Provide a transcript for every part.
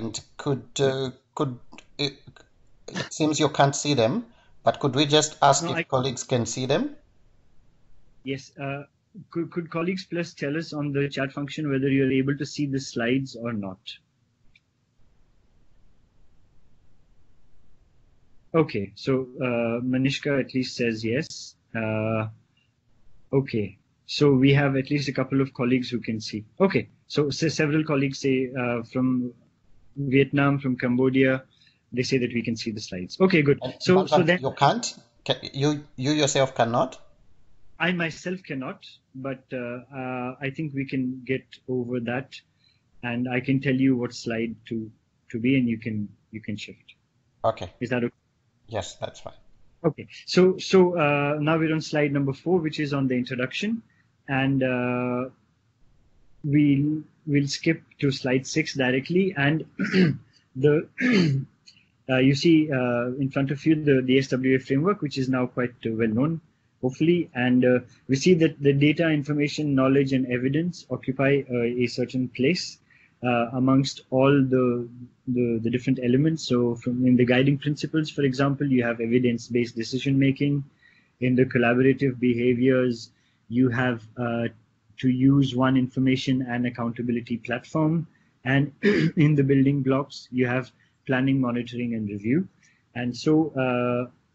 And it seems you can't see them, but could we just ask if colleagues can see them? Yes. Could colleagues please tell us on the chat function whether you're able to see the slides or not? Okay, so Manishka at least says yes. Okay, so we have at least a couple of colleagues who can see. Okay, so several colleagues say from Vietnam, from Cambodia, they say that we can see the slides. Okay, good. So then you can't? You yourself cannot? I myself cannot, but I think we can get over that, and I can tell you what slide to be, and you can shift. Okay. Is that okay? Yes, that's fine. Okay. So now we're on slide number 4, which is on the introduction, and we'll skip to slide 6 directly, and the you see in front of you the SWA framework, which is now quite well known, hopefully, and we see that the data, information, knowledge, and evidence occupy a certain place amongst all the different elements. So from in the guiding principles, for example, you have evidence-based decision making. In the collaborative behaviors, you have to use one information and accountability platform. And in the building blocks, you have planning, monitoring, and review. And so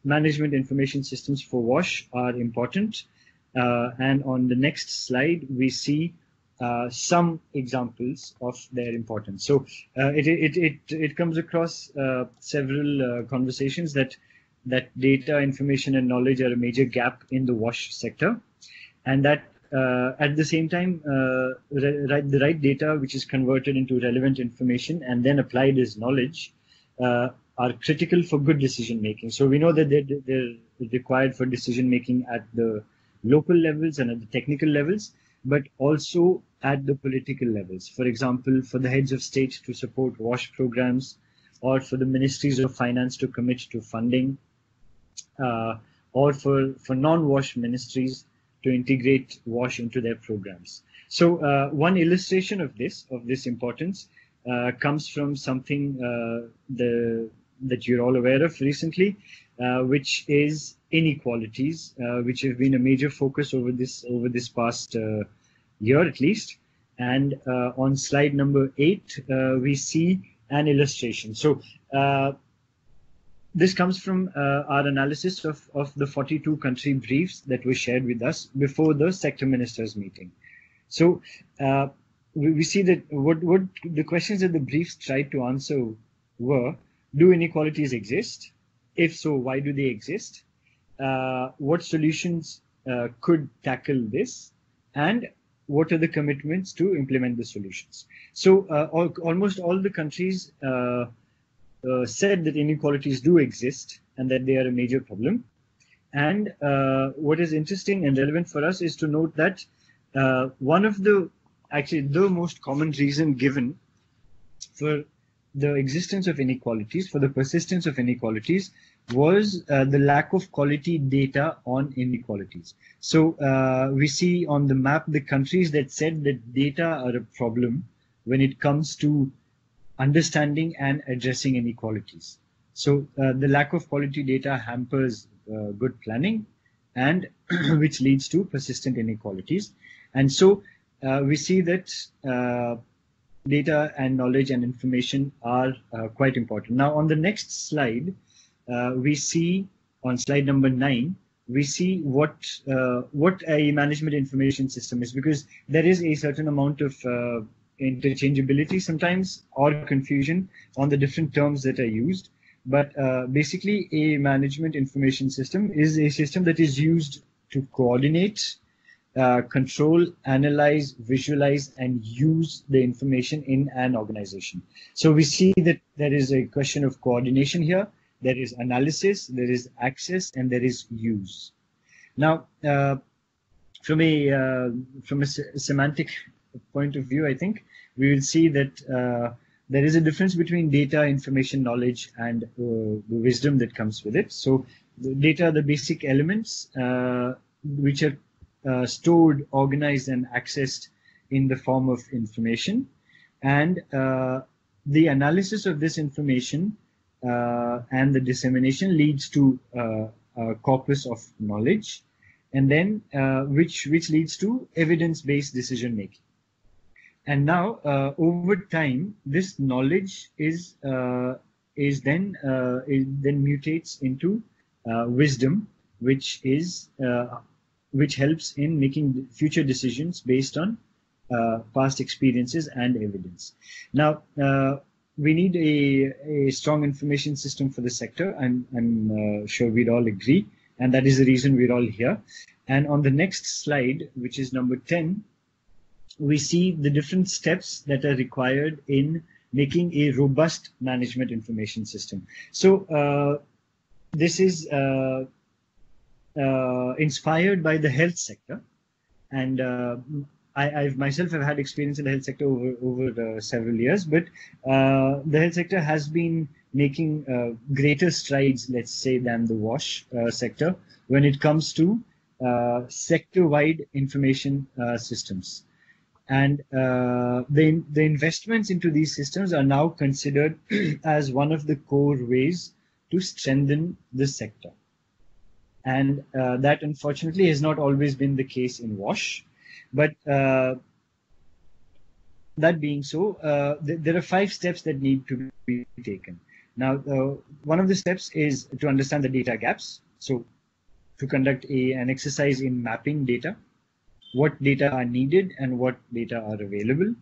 management information systems for WASH are important, and on the next slide we see some examples of their importance. So it comes across several conversations that data, information, and knowledge are a major gap in the WASH sector, and that at the same time the right data, which is converted into relevant information and then applied as knowledge, are critical for good decision making. So we know that they're required for decision making at the local levels and at the technical levels, but also at the political levels. For example, for the heads of state to support WASH programs, or for the ministries of finance to commit to funding, or for non-WASH ministries to integrate WASH into their programs. So one illustration of this importance comes from something that you're all aware of recently, which is inequalities, which have been a major focus over this past year at least. And on slide number 8, we see an illustration. So this comes from our analysis of the 42 country briefs that were shared with us before the sector ministers meeting. So we see that what the questions that the briefs tried to answer were: do inequalities exist? If so, why do they exist? What solutions could tackle this? And what are the commitments to implement the solutions? So almost all the countries said that inequalities do exist and that they are a major problem. And what is interesting and relevant for us is to note that the most common reason given for the existence of inequalities, for the persistence of inequalities, was the lack of quality data on inequalities. So we see on the map the countries that said that data are a problem when it comes to understanding and addressing inequalities. So the lack of quality data hampers good planning, and which leads to persistent inequalities. And so we see that data and knowledge and information are quite important. Now on the next slide, we see on slide number 9, we see what a management information system is, because there is a certain amount of interchangeability sometimes, or confusion on the different terms that are used. But basically, a management information system is a system that is used to coordinate, control, analyze, visualize, and use the information in an organization. So we see that there is a question of coordination here, there is analysis, there is access, and there is use. Now, from a semantic point of view, I think we will see that there is a difference between data, information, knowledge, and the wisdom that comes with it. So the data are the basic elements which are stored, organized, and accessed in the form of information, and the analysis of this information and the dissemination leads to a corpus of knowledge, and then which leads to evidence-based decision making. And now, over time, this knowledge is then mutates into wisdom, which helps in making future decisions based on past experiences and evidence. Now, we need a strong information system for the sector. I'm sure we'd all agree, and that is the reason we're all here. And on the next slide, which is number 10, we see the different steps that are required in making a robust management information system. So this is inspired by the health sector, and I myself have had experience in the health sector over several years, but the health sector has been making greater strides, let's say, than the WASH sector when it comes to sector-wide information systems. And the investments into these systems are now considered as one of the core ways to strengthen the sector. And that, unfortunately, has not always been the case in WASH. But that being so, there are 5 steps that need to be taken. Now, one of the steps is to understand the data gaps. So to conduct an exercise in mapping data, what data are needed and what data are available.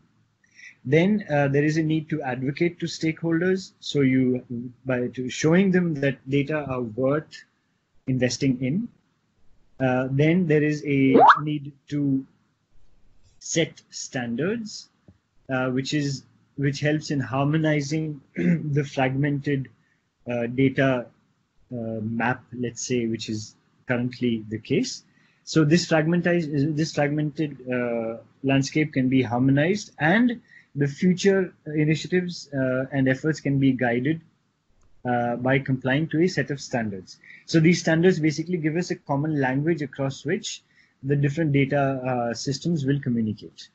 Then there is a need to advocate to stakeholders. So by showing them that data are worth investing in. Then there is a need to set standards, which helps in harmonizing the fragmented data map, let's say, which is currently the case. So this fragmented landscape can be harmonized, and the future initiatives and efforts can be guided by complying to a set of standards. So these standards basically give us a common language across which the different data systems will communicate.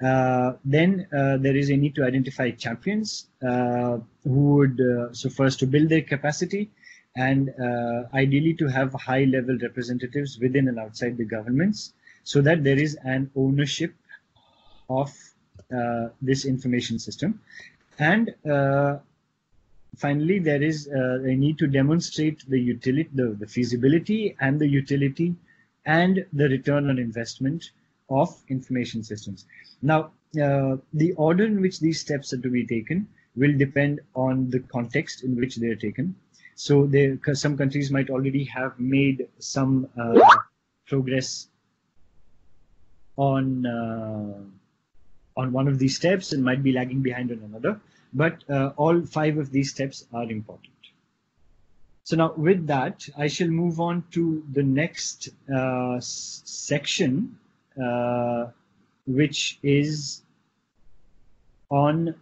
Then there is a need to identify champions who would, so first to build their capacity, and ideally to have high-level representatives within and outside the governments, so that there is an ownership of this information system. And finally, there is a need to demonstrate the utility, the feasibility and the utility and the return on investment of information systems. Now, the order in which these steps are to be taken will depend on the context in which they are taken. So some countries might already have made some progress on one of these steps and might be lagging behind on another. But all 5 of these steps are important. So now with that, I shall move on to the next section, which is on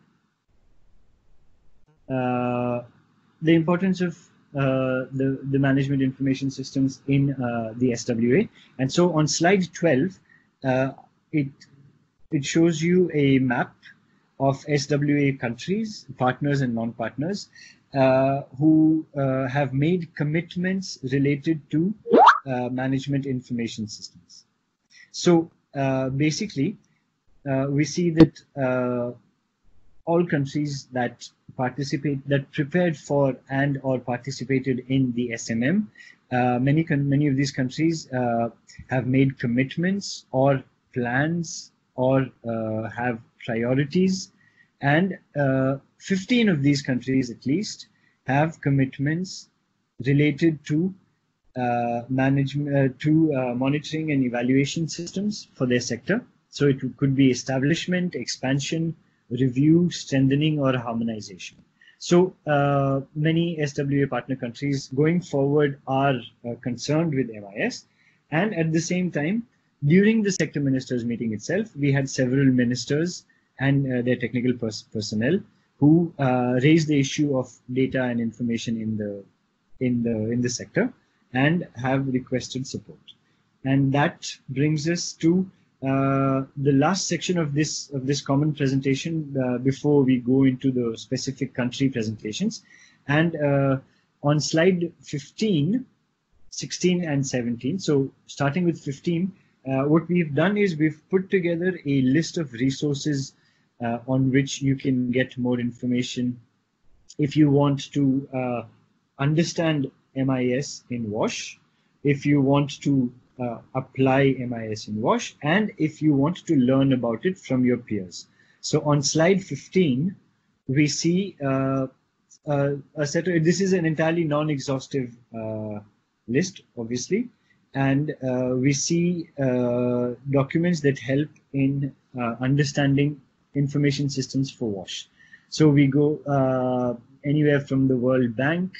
the importance of the management information systems in the SWA. And so on slide 12, it shows you a map of SWA countries, partners and non-partners, who have made commitments related to management information systems. So basically, we see that all countries that prepared for and or participated in the SMM, many of these countries have made commitments or plans or have priorities, and 15 of these countries at least have commitments related to management to monitoring and evaluation systems for their sector. So it could be establishment, expansion, review, strengthening, or harmonization. So many SWA partner countries going forward are concerned with MIS, and at the same time, during the sector ministers meeting itself, we had several ministers and their technical personnel who raised the issue of data and information in the sector and have requested support. And that brings us to the last section of this common presentation before we go into the specific country presentations. And on slide 15, 16 and 17, so starting with 15, what we've done is we've put together a list of resources on which you can get more information if you want to understand MIS in WASH, if you want to apply MIS in WASH, and if you want to learn about it from your peers. So on slide 15, we see a set of, this is an entirely non-exhaustive list, obviously, and we see documents that help in understanding information systems for WASH. So we go anywhere from the World Bank,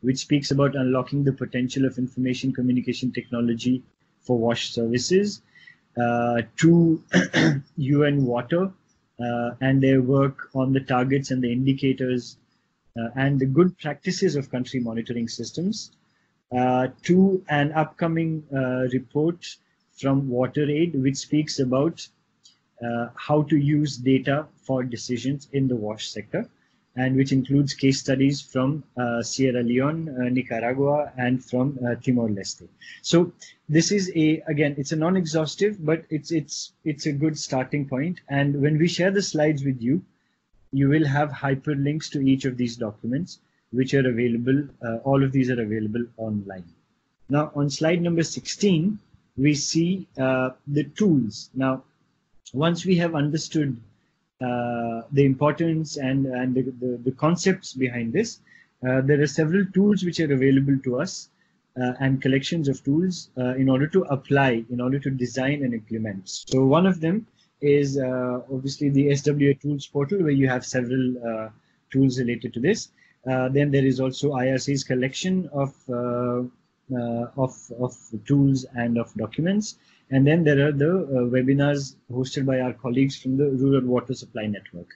which speaks about unlocking the potential of information communication technology for WASH services, to UN Water and their work on the targets and the indicators and the good practices of country monitoring systems, to an upcoming report from WaterAid, which speaks about how to use data for decisions in the WASH sector, and which includes case studies from Sierra Leone, Nicaragua, and from Timor-Leste. So this is a, again, it's a non-exhaustive, but it's a good starting point. And when we share the slides with you, you will have hyperlinks to each of these documents, which are available, all of these are available online. Now on slide number 16, we see the tools. Now, once we have understood the importance and the concepts behind this, there are several tools which are available to us and collections of tools in order to apply, in order to design and implement. So one of them is obviously the SWA tools portal, where you have several tools related to this. Then there is also IRC's collection of tools and of documents. And then there are the webinars hosted by our colleagues from the Rural Water Supply Network.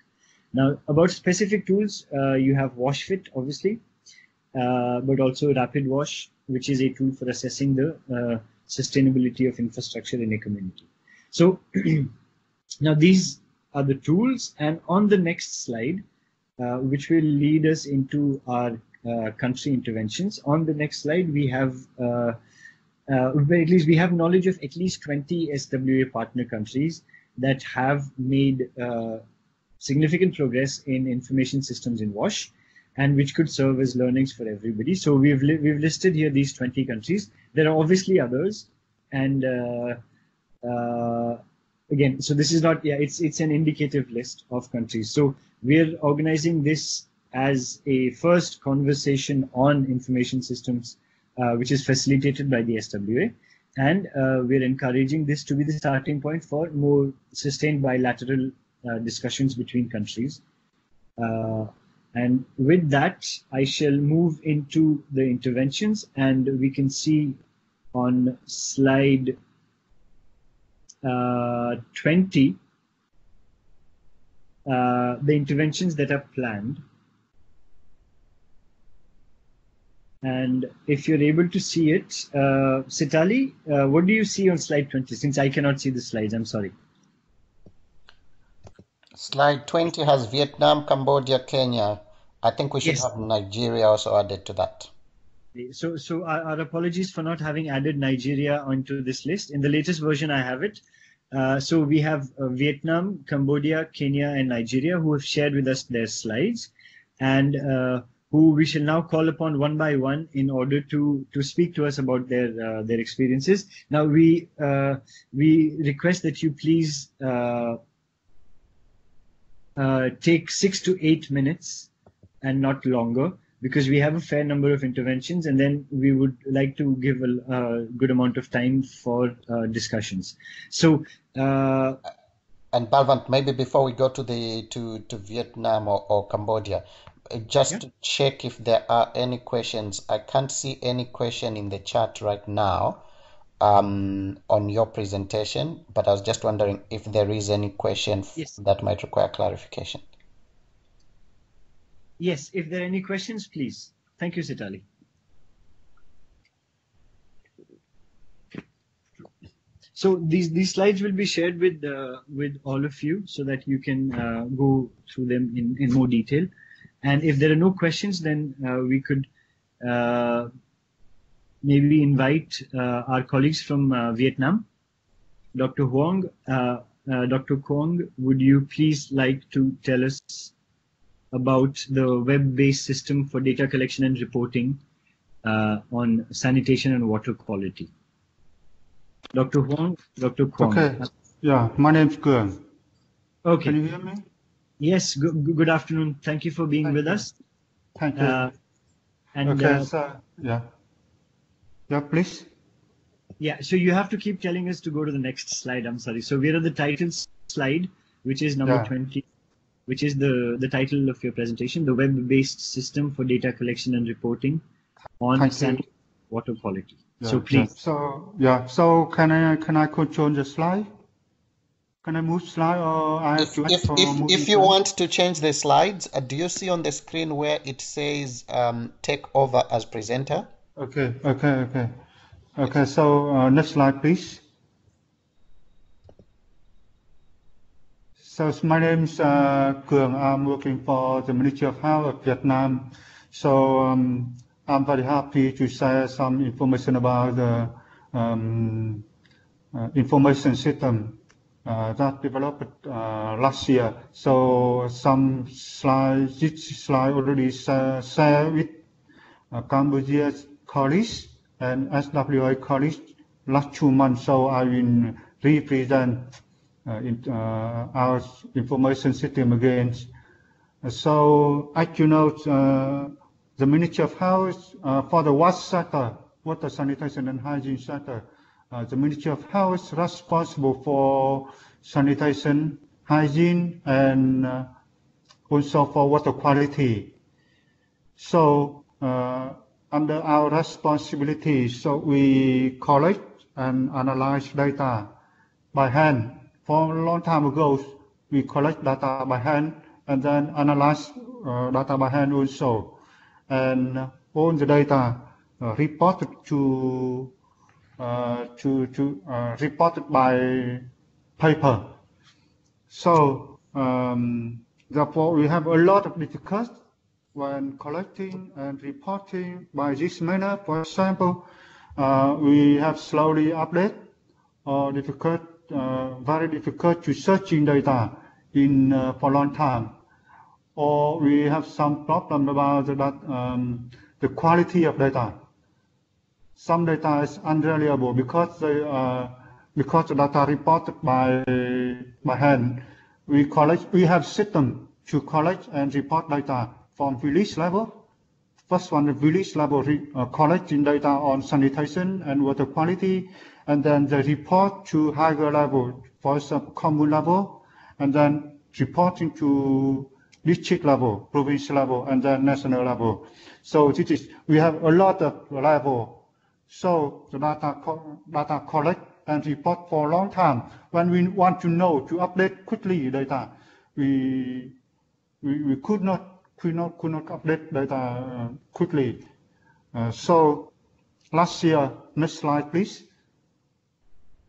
Now, about specific tools, you have WashFit, obviously, but also Rapid Wash, which is a tool for assessing the sustainability of infrastructure in a community. So now these are the tools, and on the next slide, which will lead us into our country interventions. On the next slide, we have at least we have knowledge of at least 20 SWA partner countries that have made significant progress in information systems in WASH, and which could serve as learnings for everybody. So we've listed here these 20 countries. There are obviously others, and again, so this is not, yeah, it's an indicative list of countries. So we're organizing this as a first conversation on information systems, which is facilitated by the SWA, and we're encouraging this to be the starting point for more sustained bilateral discussions between countries. And with that, I shall move into the interventions, and we can see on slide 20 the interventions that are planned. And if you're able to see it, Sitali, what do you see on slide 20? Since I cannot see the slides, I'm sorry. Slide 20 has Vietnam, Cambodia, Kenya. I think we should have Nigeria also added to that. So our apologies for not having added Nigeria onto this list. In the latest version, I have it. So we have Vietnam, Cambodia, Kenya, and Nigeria, who have shared with us their slides, and who we shall now call upon one by one in order to speak to us about their experiences. Now we request that you please take 6 to 8 minutes and not longer, because we have a fair number of interventions, and then we would like to give a good amount of time for discussions. So. And Balvant, maybe before we go to the to Vietnam or Cambodia, just to check if there are any questions. I can't see any question in the chat right now on your presentation, but I was just wondering if there is any question that might require clarification. Yes, if there are any questions, please. Thank you, Sitali. So these slides will be shared with all of you so that you can go through them in more detail. And if there are no questions, then we could maybe invite our colleagues from Vietnam. Dr. Huang, Dr. Kong, would you please like to tell us about the web-based system for data collection and reporting on sanitation and water quality? Dr. Huang, Dr. Kong. Okay. Yeah, my name's Cường. Okay. Can you hear me? Yes. Good afternoon. Thank you for being with us. Thank you. Yeah, please. Yeah, so you have to keep telling us to go to the next slide. I'm sorry. So we're on the title slide, which is number 20, which is the title of your presentation, the web-based system for data collection and reporting on sanitation and water quality. Yeah, so please. Yeah. So yeah. So can I control the slide? Can I move slide, or I have to? If you want to change the slides, do you see on the screen where it says "take over as presenter"? Okay. Okay. Okay. Okay, so next slide, please. So my name's Cường. I'm working for the Ministry of Health of Vietnam. So I'm very happy to share some information about the information system that developed last year. So some slides, this slide already shared with Cambodia's colleagues and SWA college last 2 months, so I will represent our information system again. So, as you know, the Ministry of Health for the WASH sector, water sanitation and hygiene sector, the Ministry of Health is responsible for sanitation, hygiene, and also for water quality. So, under our responsibility, so we collect and analyze data by hand. For a long time ago, we collect data by hand and then analyze data by hand also. And all the data reported reported by paper. So therefore, we have a lot of difficulties when collecting and reporting by this manner. For example, we have slowly updated or difficult, very difficult to searching data in for a long time, or we have some problem about the quality of data. Some data is unreliable because they because the data reported by hand. We collect, we have system to collect and report data from village level. First one, the village level collecting data on sanitation and water quality, and then the report to higher level, for example, commune level, and then reporting to district level, province level, and then national level. So this is, we have a lot of level. So the data collect and report for a long time. When we want to know, to update quickly data, we could not update data quickly. So last year, next slide please.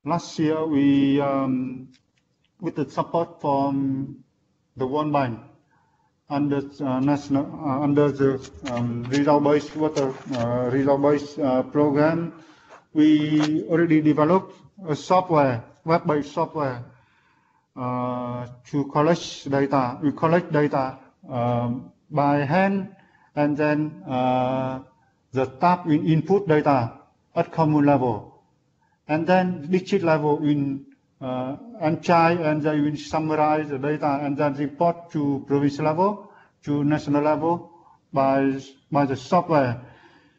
Last year we, with the support from the World Bank under national under the result-based water result-based program, we already developed a software, web-based software to collect data. We collect data by hand, and then the staff will input data at commune level, and then district level will enchant and they will summarize the data and then report to province level, to national level by the software.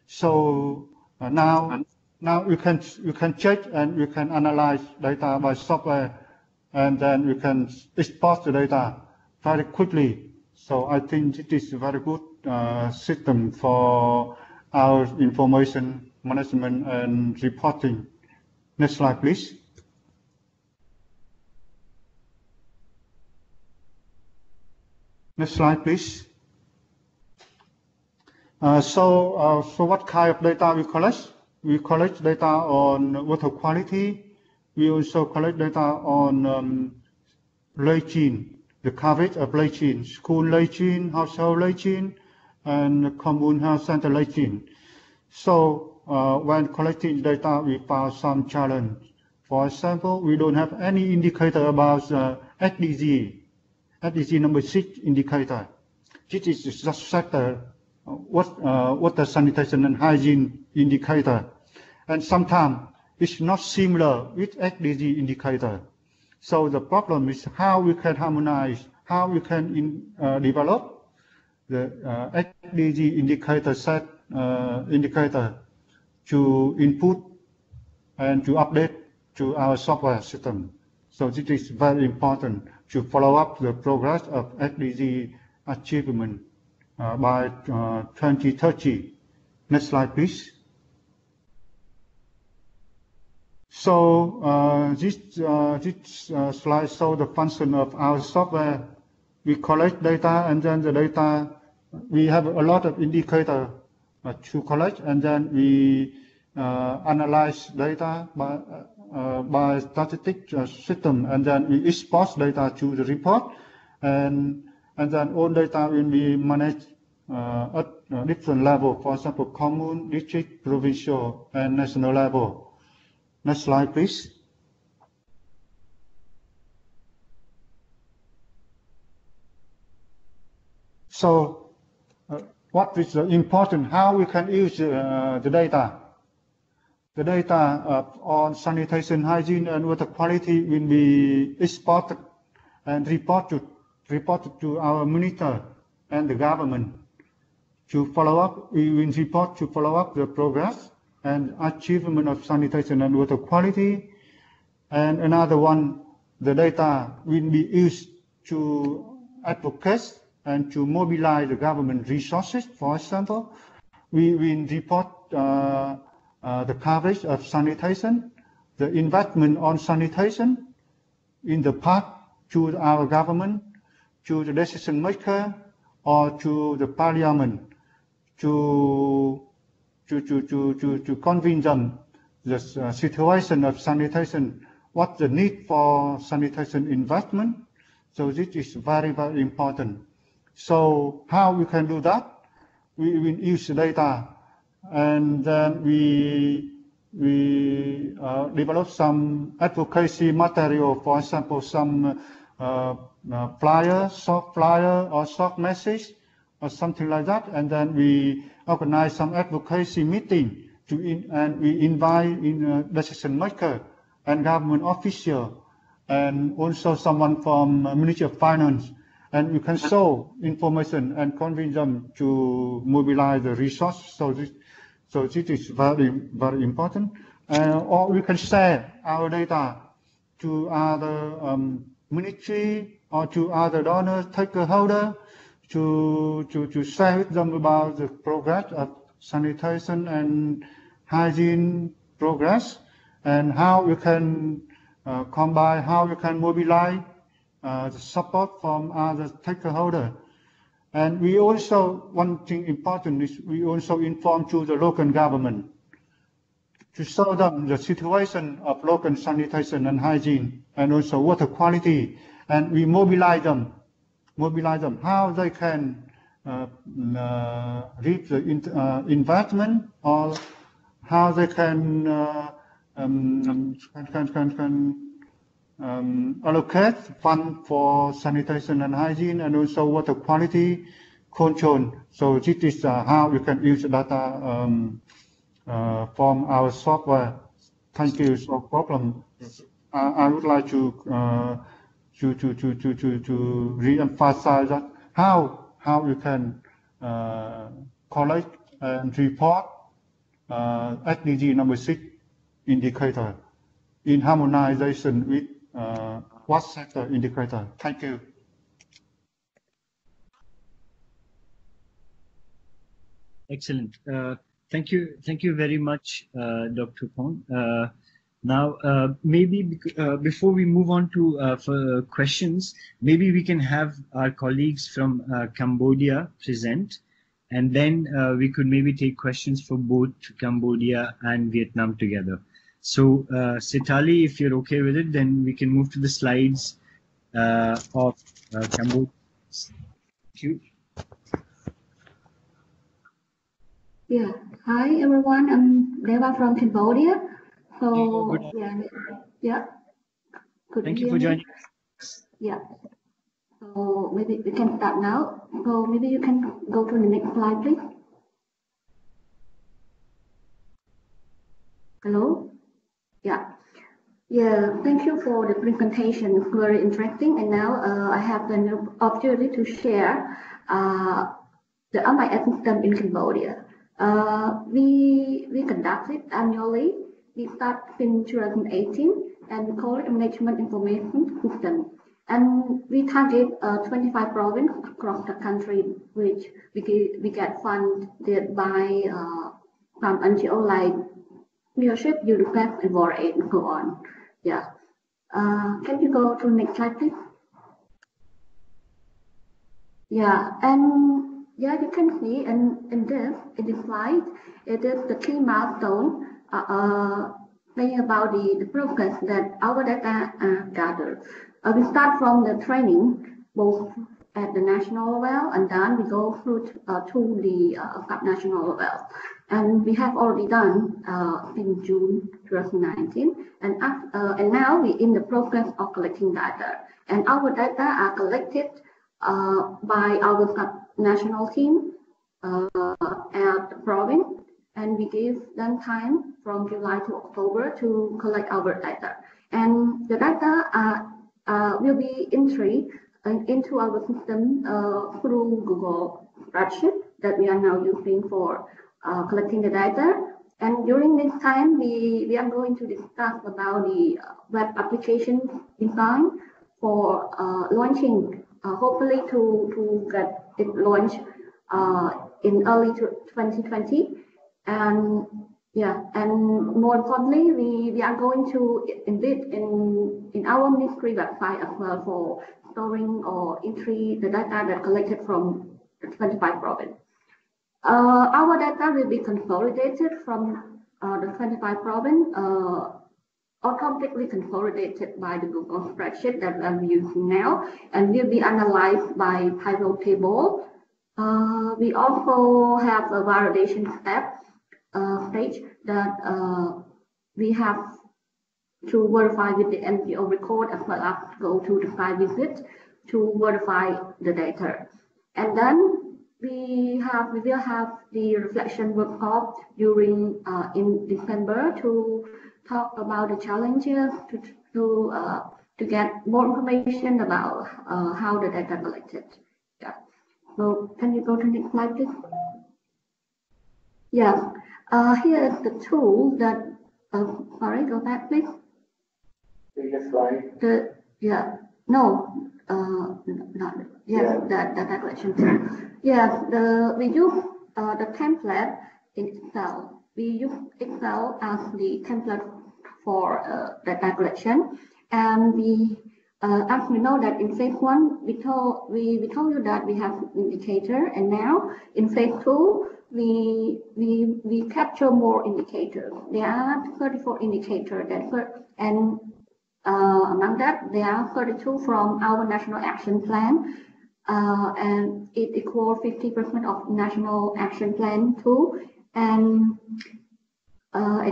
So now you can check and you can analyze data by software, and then you can export the data very quickly. So I think it is a very good system for our information management and reporting. Next slide, please. Next slide, please. So what kind of data we collect? We collect data on water quality, we also collect data on Lechine, the coverage of Lechine, school Lechine, household Lechine, and commune health center Lechine. So when collecting data, we found some challenge. For example, we don't have any indicator about SDG, SDG number 6 indicator. This is just sector, water sanitation and hygiene indicator. And sometimes it's not similar with SDG indicator. So the problem is how we can harmonize, how we can develop the SDG indicator set indicator to input and to update to our software system. So this is very important to follow up the progress of SDG achievement by 2030. Next slide, please. So this slide shows the function of our software. We collect data, and then the data, we have a lot of indicators to collect, and then we analyze data by statistic system, and then we export data to the report, and then all data will be managed at different level. For example, commune, district, provincial, and national level. Next slide, please. So, what is important? How we can use the data? The data on sanitation, hygiene, and water quality will be exported and reported to our minister and the government. To follow up, we will report to follow up the progress and achievement of sanitation and water quality. And another one, the data will be used to advocate and to mobilize the government resources. For example, we will report the coverage of sanitation, the investment on sanitation in the past to our government, to the decision maker, or to the parliament, to convince them the situation of sanitation, what the need for sanitation investment. So this is very, very important. So how we can do that? We will use data, and then we develop some advocacy material, for example, some flyer, soft flyer, or soft message, or something like that. And then we organize some advocacy meeting to and we invite decision maker and government official, and also someone from Ministry of Finance, and we can show information and convince them to mobilize the resource. So this is very, very important. Or we can share our data to other ministry or to other donor stakeholder to share with them about the progress of sanitation and hygiene progress, and how we can combine, how we can mobilize the support from other stakeholder. And we also, one thing important is we also inform to the local government to show them the situation of local sanitation and hygiene and also water quality, and we mobilize them how they can reap the investment, or how they can allocate fund for sanitation and hygiene and also water quality control. So this is how we can use data from our software. Thank you. So problem. I would like to re-emphasize that how we can collect and report SDG number 6 indicator in harmonization with what sector indicator. Thank you. Excellent. Thank you very much, Dr. Kong. Now, maybe before we move on to for questions, maybe we can have our colleagues from Cambodia present, and then we could maybe take questions for both Cambodia and Vietnam together. So Sitali, if you're okay with it, then we can move to the slides of Cambodia. Thank you. Yeah. Hi everyone. I'm Deva from Cambodia. So Thank you for joining us. Yeah. So maybe we can start now. So maybe you can go to the next slide, please. Hello. Yeah. Yeah. Thank you for the presentation. It's very interesting. And now I have the opportunity to share the MIS system in Cambodia. We conduct it annually. We start in 2018 and we call it management information system. And we target 25 provinces across the country, which we get funded by some NGO like leadership, UNICEF, and WaterAid, and go on. Yeah. Can you go to the next slide, please? Yeah, and yeah, you can see in this slide, it is the key milestone thing about the progress that our data are gathered. We start from the training, both at the national level, and then we go through to the sub-national level. And we have already done in June 2019. And now we're in the process of collecting data. And our data are collected by our sub-national team at the province. And we give them time from July to October to collect our data. And the data will be entry into our system through Google spreadsheet that we are now using for collecting the data. And during this time, we are going to discuss about the web application design for launching, hopefully to get it launched in early 2020. And yeah, and more importantly, we are going to embed in our ministry website as well for storing or entry the data that collected from 25 provinces. Our data will be consolidated from the 25 provinces, automatically consolidated by the Google spreadsheet that I'm using now, and will be analyzed by pivot table. We also have a validation step stage that we have to verify with the NGO record as well as go to the site visit to verify the data. And then we will have the reflection workshop during in December to talk about the challenges to get more information about how the data collected. Yeah. So can you go to the next slide, please? Yeah. Here is the tool that. Sorry, go back, please. Previous slide. That collection tool. Yes, we use the template in Excel. We use Excel as the template for data collection, and we as we know that in phase one we told you that we have indicator, and now in phase two. We capture more indicators. There are 34 indicators, and among that, there are 32 from our National Action Plan, and it equals 50% of National Action Plan 2, and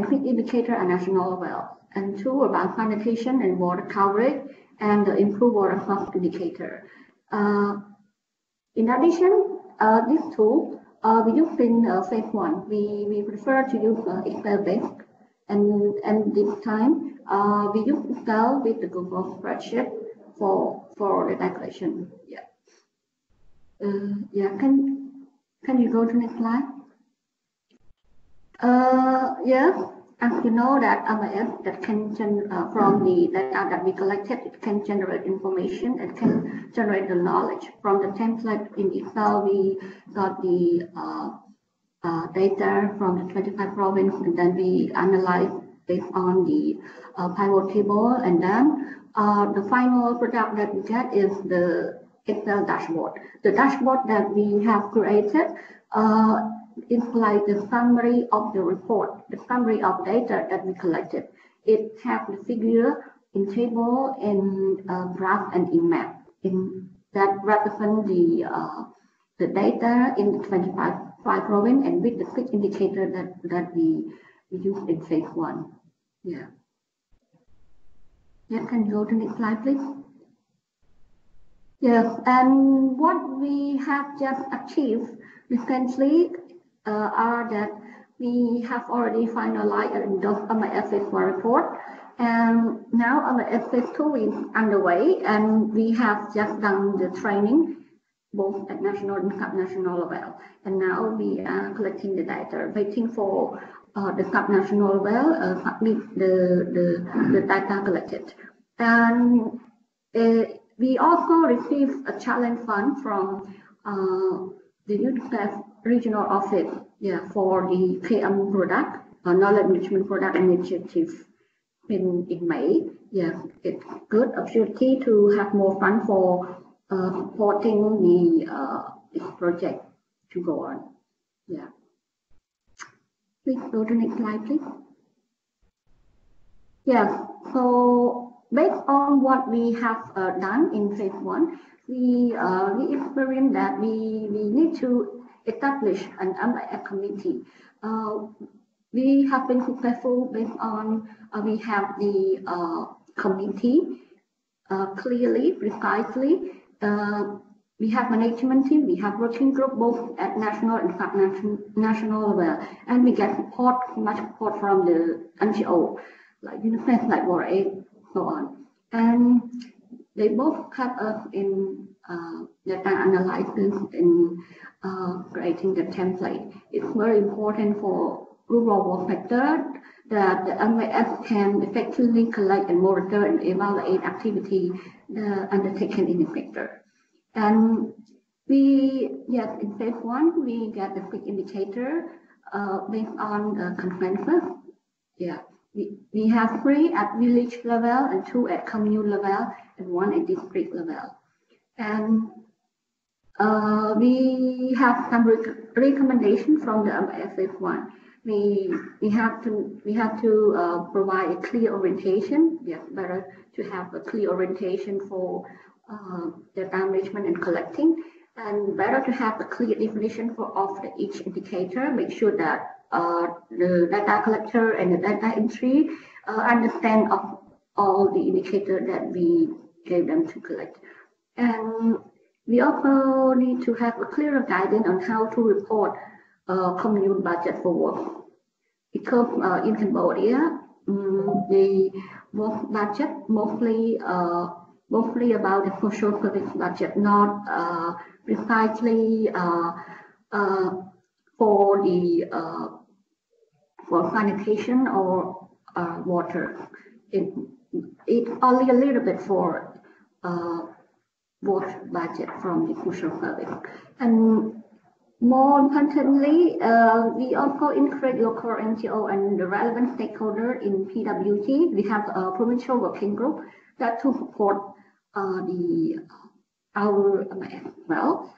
quick indicator are national well, and 2 about sanitation and water coverage, and the improved water source indicator. In addition, these two. We use in phase one. We prefer to use Excel-based, and this time we use Excel with the Google spreadsheet for the calculation. Yeah. Yeah. Can you go to next slide? Yes. As you know that MIS that can from the data that we collected, it can generate information, it can generate the knowledge. From the template in Excel, we got the data from the 25 provinces, and then we analyze based on the pivot table, and then the final product that we get is the Excel dashboard. The dashboard that we have created is like the summary of the report, the summary of data that we collected. It has the figure in table, in graph, and in map in that represent the data in the 25 province and with the 6 indicator that we used in phase 1. Yeah. Yeah, can you go to the next slide, please? Yes, and what we have just achieved recently are that we have already finalized and endorsed MIS phase 1 report, and now MIS phase 2 is underway, and we have just done the training both at national and subnational level, and now we are collecting the data, waiting for the subnational level submit the data collected. And we also received a challenge fund from the UNICEF regional office, yeah, for the KM product, knowledge management product initiative in May. Yes, it's good opportunity to have more fund for supporting the this project to go on. Yeah. Please go to the next slide, please. Yes. So based on what we have done in phase 1, we experienced that we need to establish an MIS committee. We have been successful based on we have the committee clearly, precisely. We have management team, we have working group both at national and subnational level, and we get support, much support from the NGO, like UNICEF, like WaterAid, so on. And they both help us in data analysis and creating the template. It's very important for rural water sector that the MIS can effectively collect and monitor and evaluate activity undertaken in the sector. And we, yes, in phase 1, we get the quick indicator based on the consensus. Yeah, we have 3 at village level and 2 at commune level and 1 at district level. And we have some recommendation from the MIS phase 1. We have to provide a clear orientation. Yes, better to have a clear orientation for data management and collecting, and better to have a clear definition for each indicator. Make sure that the data collector and the data entry understand of all the indicators that we gave them to collect. And we also need to have a clearer guidance on how to report commune budget for work, because in Cambodia the work budget mostly about the social service budget, not precisely for the for sanitation or water. It's only a little bit for work budget from the social service. And more importantly, we also encourage local NGO and the relevant stakeholder in PWG. We have a provincial working group that to support our MIS as well.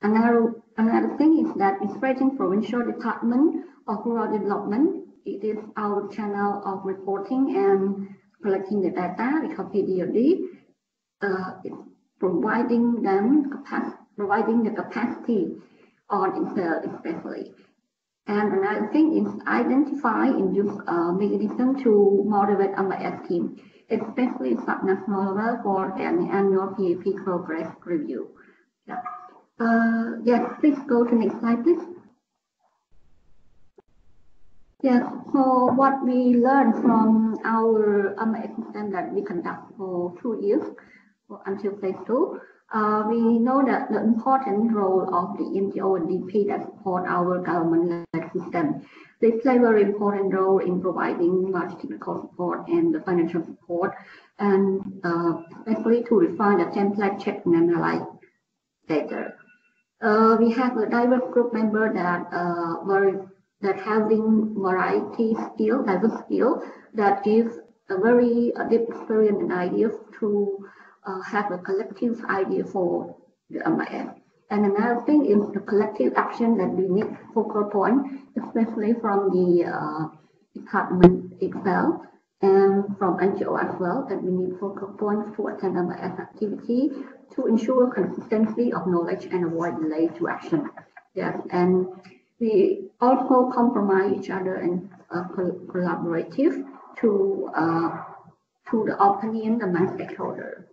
Another thing is that encouraging provincial department of rural development. It is our channel of reporting and collecting the data. We call PWG. Providing them capacity. Providing the capacity on itself, especially. And another thing is identify and use mechanism to motivate MIS team, especially subnational level for an annual PAP progress review. Yeah. Yes, please go to next slide, please. Yes, so what we learned from our MIS system that we conduct for 2 years until phase 2. We know that the important role of the NGO and DP that support our government-led system. They play a very important role in providing much technical support and the financial support, and especially to refine the template, check, and analyze data. We have a diverse group member that having variety skill, diverse skill that gives a very deep experience and ideas to have a collective idea for the MIS. And another thing is the collective action that we need focal point, especially from the department itself and from NGO as well, that we need focal points towards NMS activity to ensure consistency of knowledge and avoid delay to action. Yes, and we also compromise each other and collaborative to the opinion among stakeholders.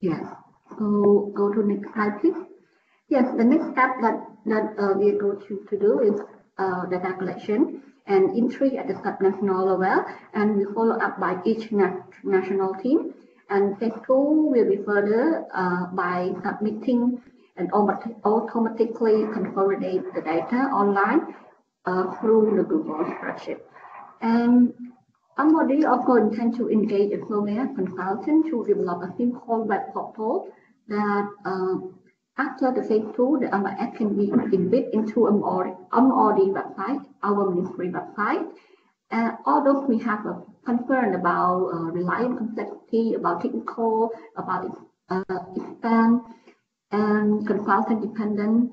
Yes. So go to next slide, please. Yes, the next step that we are going to do is data collection and entry at the subnational level, and we follow up by each national team. And phase two will be further by submitting and automatically consolidate the data online through the Google spreadsheet. And MROD also intend to engage a surveyor consultant to develop a simple web portal that after the phase two, the MRS can be embedded into MROD website, our ministry website. Although we have a concern about reliance complexity, about technical, about expense, and consultant dependent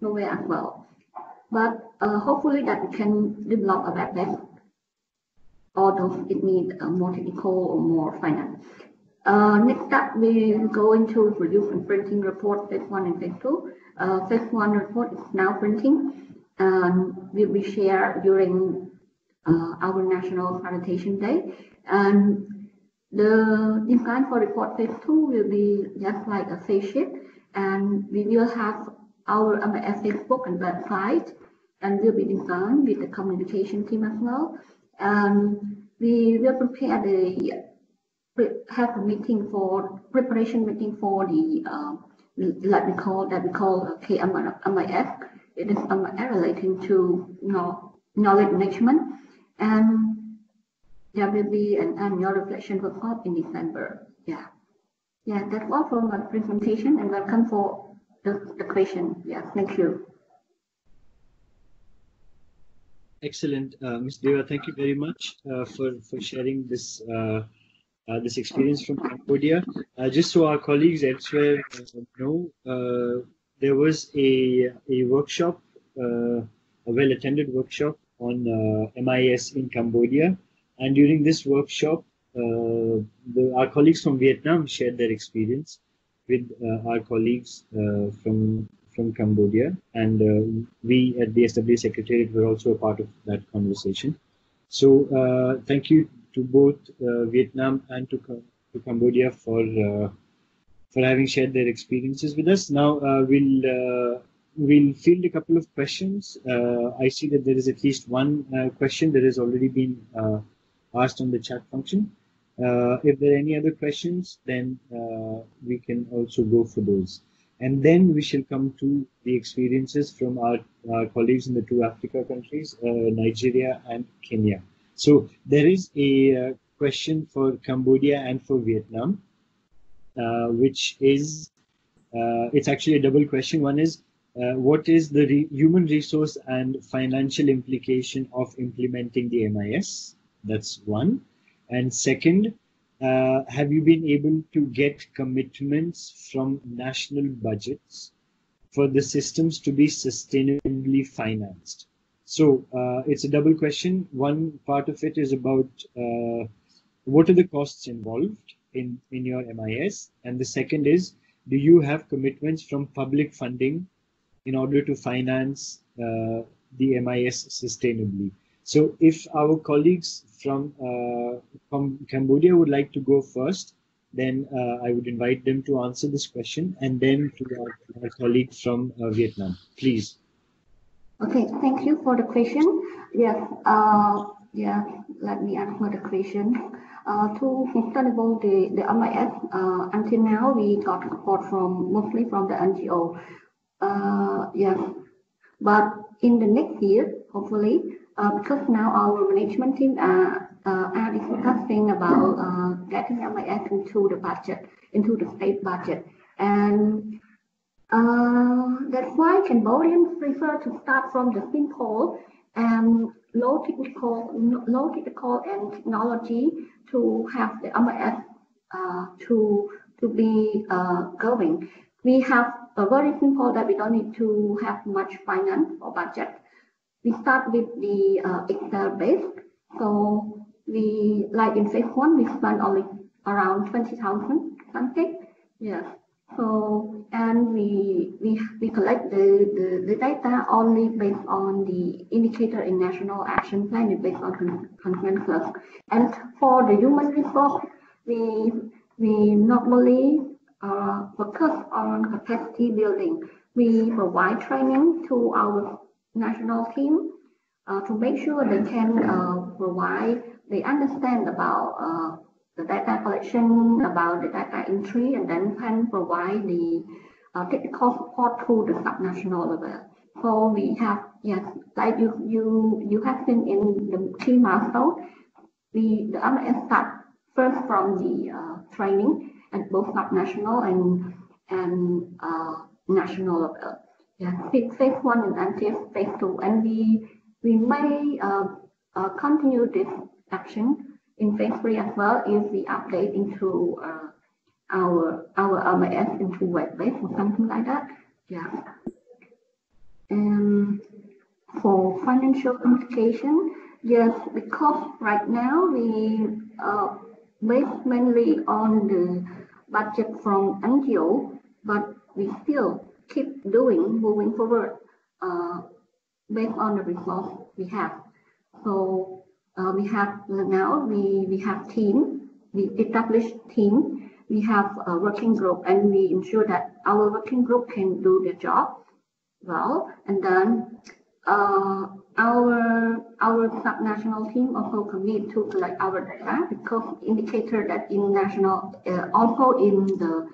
surveyor as well. But hopefully that we can develop a web-based, although it needs more technical or more finance. Next up, we go into produce and printing report phase one and phase two. Phase one report is now printing and will be shared during our National Sanitation Day. And the design for report phase two will be just like a phase sheet, and we will have our Facebook and website, and will be designed with the communication team as well. We will prepare have a meeting for preparation meeting for the that we call KMIS. It is relating to knowledge management, and there will be an annual reflection workshop in December. Yeah, that's all for my presentation, and welcome for the question. Yeah, thank you. Excellent, Ms. Deva, thank you very much for sharing this this experience from Cambodia. Just so our colleagues elsewhere know, there was a workshop, a well-attended workshop on MIS in Cambodia, and during this workshop, our colleagues from Vietnam shared their experience with our colleagues from Cambodia, and we at the SWA Secretariat were also a part of that conversation. So thank you to both Vietnam and to Cambodia for having shared their experiences with us. Now we'll field a couple of questions. I see that there is at least one question that has already been asked on the chat function. If there are any other questions, then we can also go for those. And then we shall come to the experiences from our colleagues in the two Africa countries, Nigeria and Kenya. So there is a question for Cambodia and for Vietnam, which is, it's actually a double question. One is, what is the human resource and financial implication of implementing the MIS? That's one. And second, have you been able to get commitments from national budgets for the systems to be sustainably financed? So it's a double question. One part of it is about what are the costs involved in your MIS? And the second is, do you have commitments from public funding in order to finance the MIS sustainably? So if our colleagues from Cambodia would like to go first, then I would invite them to answer this question, and then to our colleague from Vietnam, please. Okay, thank you for the question. Yes, let me answer the question. To sustainable the MIS, until now we got support mostly from the NGO. Yes, but in the next year, hopefully. Because now our management team are discussing about getting MIS into the budget, into the state budget, and that's why Cambodians prefer to start from the simple and low technical and technology to have the MIS to be going. We have very simple that we don't need to have much finance or budget. We start with the Excel base. So we, like in phase one, we spend only around 20,000 something. Yes. So, and we collect the data only based on the indicator in National Action Plan and based on consensus. And for the human resource, we normally focus on capacity building. We provide training to our national team to make sure they can provide, they understand about the data collection, about the data entry, and then can provide the technical support to the subnational level. So we have, yes, like you have seen in the key milestone, the MIS start first from the training at both subnational and national level. Yeah, phase one and until phase two, and we may continue this action in phase three as well if we update into our MIS into web-based or something like that. Yeah. And for financial implication, yes, because right now we based mainly on the budget from NGO, but we still keep doing moving forward based on the resource we have. So we have now, we have team, we establish team, we have a working group, and we ensure that our working group can do their job well. And then our subnational team also commit to collect our data because indicator that in national, also in the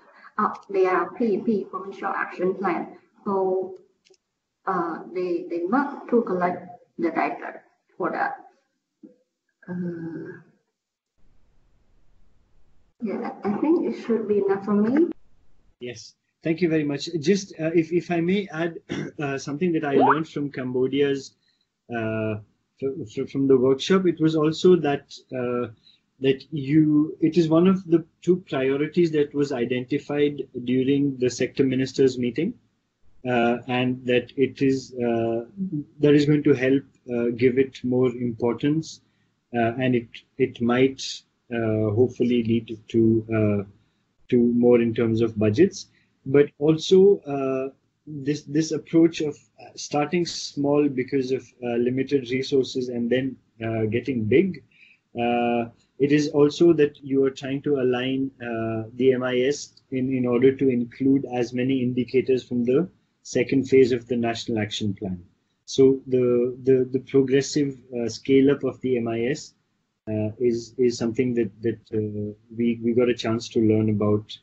their PEP, provincial action plan. So they must to collect the data for that. Yeah, I think it should be enough for me. Yes, thank you very much. Just if I may add something that I learned from Cambodia's from the workshop, it was also that it is one of the two priorities that was identified during the sector ministers meeting, and that it is that is going to help give it more importance, and it might hopefully lead to more in terms of budgets, but also this approach of starting small because of limited resources and then getting big. It is also that you are trying to align the MIS in order to include as many indicators from the second phase of the National Action Plan. So the progressive scale up of the MIS is something that we got a chance to learn about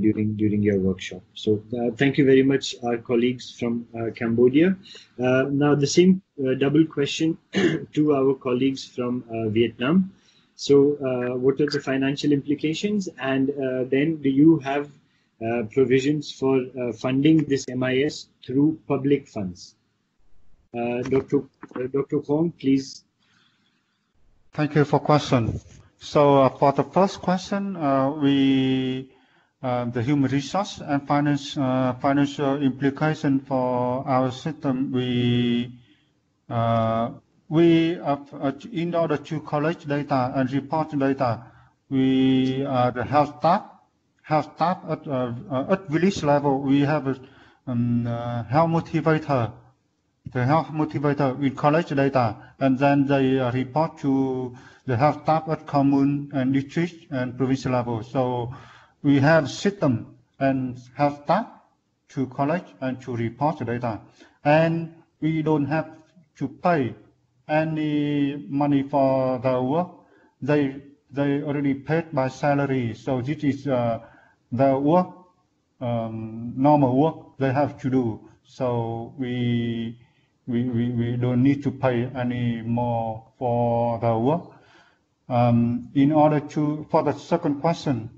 during your workshop. So thank you very much, our colleagues from Cambodia. Now the same double question to our colleagues from Vietnam. So what are the financial implications, and then do you have provisions for funding this MIS through public funds? Dr. Kong, please. Thank you for question. So for the first question, the human resource and finance financial implication for our system, in order to collect data and report data, we are the health staff at village level. We have a health motivator. The health motivator will collect data and then they report to the health staff at commune and district and provincial level. So we have system and health staff to collect and to report the data, and we don't have to pay any money for the work. They already paid by salary, so this is the work, normal work they have to do. So we don't need to pay any more for the work. For the second question,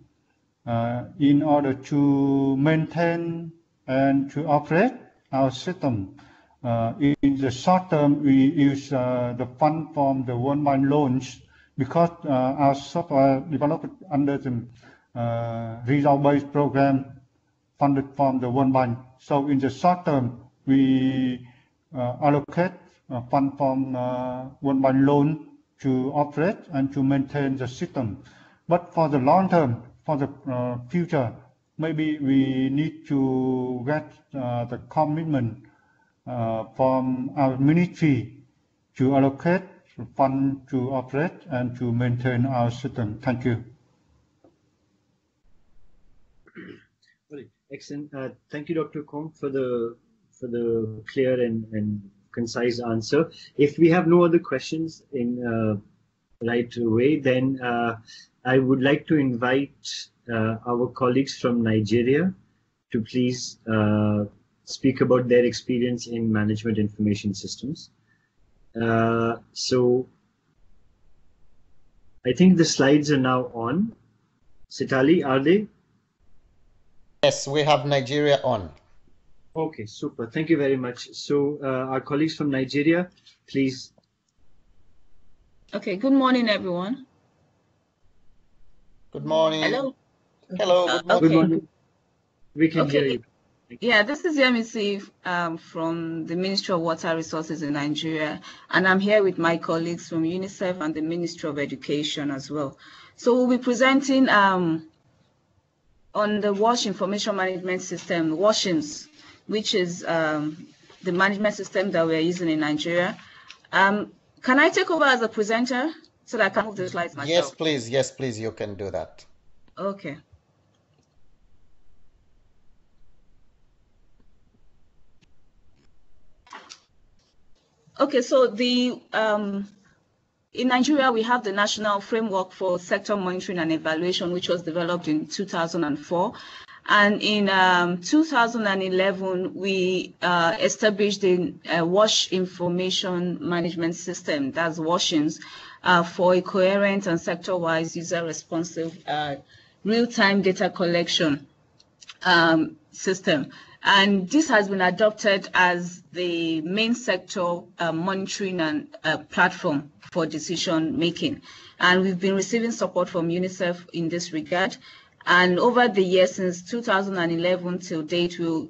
in order to maintain and to operate our system, in the short term, we use the fund from the World Bank loans, because our software developed under the result-based program funded from the World Bank. So in the short term, we allocate fund from World Bank loan to operate and to maintain the system. But for the long term, for the future, maybe we need to get the commitment from our ministry to allocate fund to operate and to maintain our system. Thank you. Excellent. Thank you, Dr. Kong, for the clear and concise answer. If we have no other questions in right away, then I would like to invite our colleagues from Nigeria to please speak about their experience in management information systems. So I think the slides are now on. Sitali, are they? Yes, we have Nigeria on. Okay, super. Thank you very much. So our colleagues from Nigeria, please. Okay, good morning, everyone. Good morning. Hello. Hello. Good morning. Okay. Good morning. We can hear you. Yeah, this is Yemisi from the Ministry of Water Resources in Nigeria, and I'm here with my colleagues from UNICEF and the Ministry of Education as well. So we'll be presenting on the WASH information management system, WASHIMS, which is the management system that we're using in Nigeria. Can I take over as a presenter so that I can move the slides myself? Yes, please. Yes, please. You can do that. Okay. Okay, so the in Nigeria, we have the National Framework for Sector Monitoring and Evaluation, which was developed in 2004. And in 2011, we established the WASH Information Management System, that's WASHIMS, for a coherent and sector-wise, user-responsive, real-time data collection system. And this has been adopted as the main sector monitoring and platform for decision making. And we've been receiving support from UNICEF in this regard. And over the years since 2011 till date, the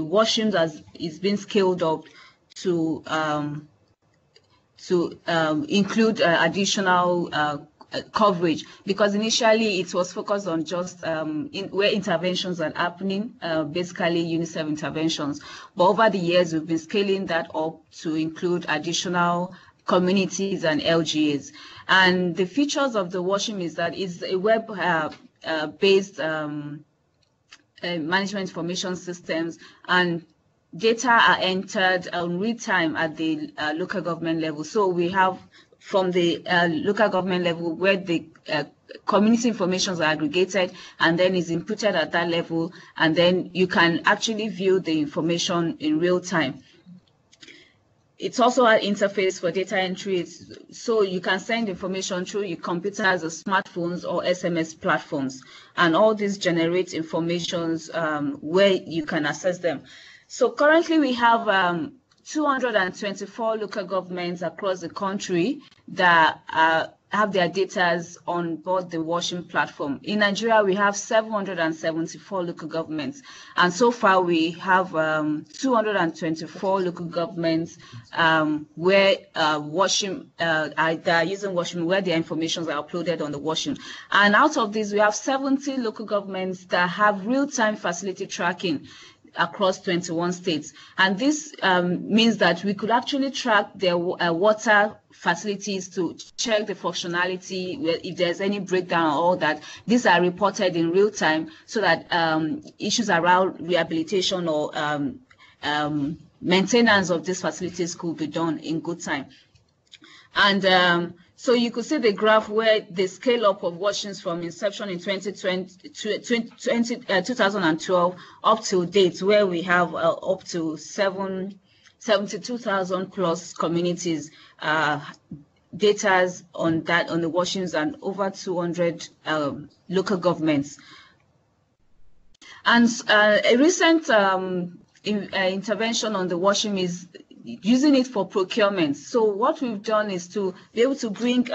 WASHIMS is being scaled up to include additional coverage, because initially it was focused on just where interventions are happening, basically UNICEF interventions. But over the years, we've been scaling that up to include additional communities and LGAs. And the features of the WASHIMS is that it's a web-based management information systems, and data are entered in real time at the local government level. So we have from the local government level where the community informations are aggregated and then is inputted at that level, and then you can actually view the information in real time. It's also an interface for data entry, so you can send information through your computers or smartphones or SMS platforms, and all these generate informations where you can access them. So currently we have 224 local governments across the country that have their data on board the WASHIMS platform. In Nigeria, we have 774 local governments, and so far we have 224 local governments where WASHIMS are using WASHIMS, where their informations are uploaded on the WASHIMS. And out of these, we have 70 local governments that have real-time facility tracking across 21 states, and this means that we could actually track their water facilities to check the functionality, if there's any breakdown or all that. These are reported in real time so that issues around rehabilitation or maintenance of these facilities could be done in good time. And so you could see the graph where the scale up of WASHIMS from inception in 2012 up to date, where we have up to 72,000 plus communities data on the WASHIMS, and over 200 local governments. And a recent intervention on the WASHIMS is using it for procurement. So what we've done is to be able to bring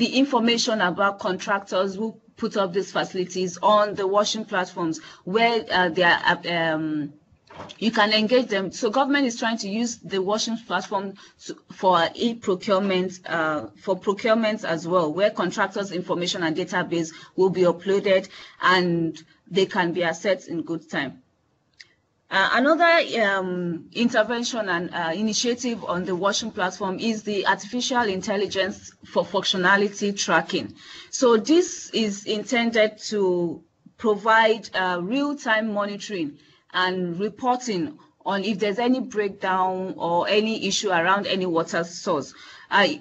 the information about contractors who put up these facilities on the washing platforms where they are. You can engage them. So government is trying to use the washing platform for e-procurement, for procurements as well, where contractors' information and database will be uploaded and they can be assessed in good time. Another intervention and initiative on the washing platform is the artificial intelligence for functionality tracking. So this is intended to provide real-time monitoring and reporting on if there's any breakdown or any issue around any water source.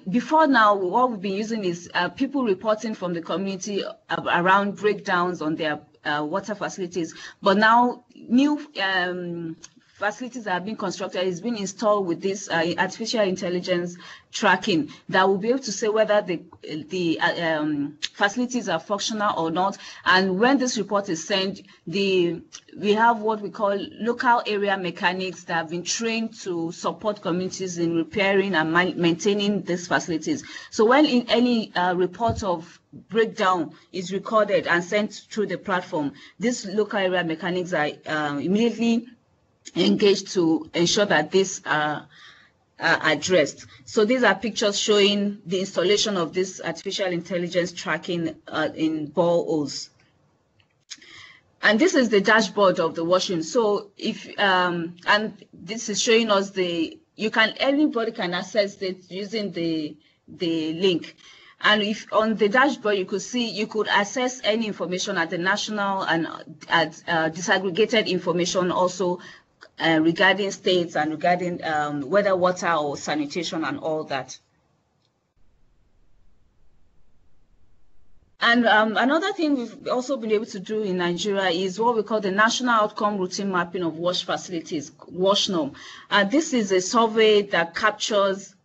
Before now, what we've been using is people reporting from the community around breakdowns on their water facilities, but now new facilities that have been constructed is being installed with this artificial intelligence tracking that will be able to say whether the facilities are functional or not. And when this report is sent, we have what we call local area mechanics that have been trained to support communities in repairing and maintaining these facilities. So when in any report of breakdown is recorded and sent through the platform, these local area mechanics are immediately engaged to ensure that these are addressed. So these are pictures showing the installation of this artificial intelligence tracking in boreholes. And this is the dashboard of the WASHIMS. So if and this is showing us the anybody can access it using the link. And if on the dashboard you could see, you could access any information at the national and at disaggregated information also. Regarding states and regarding whether water or sanitation and all that. And another thing we've also been able to do in Nigeria is what we call the National Outcome Routine Mapping of Wash Facilities, WASHNORM. This is a survey that captures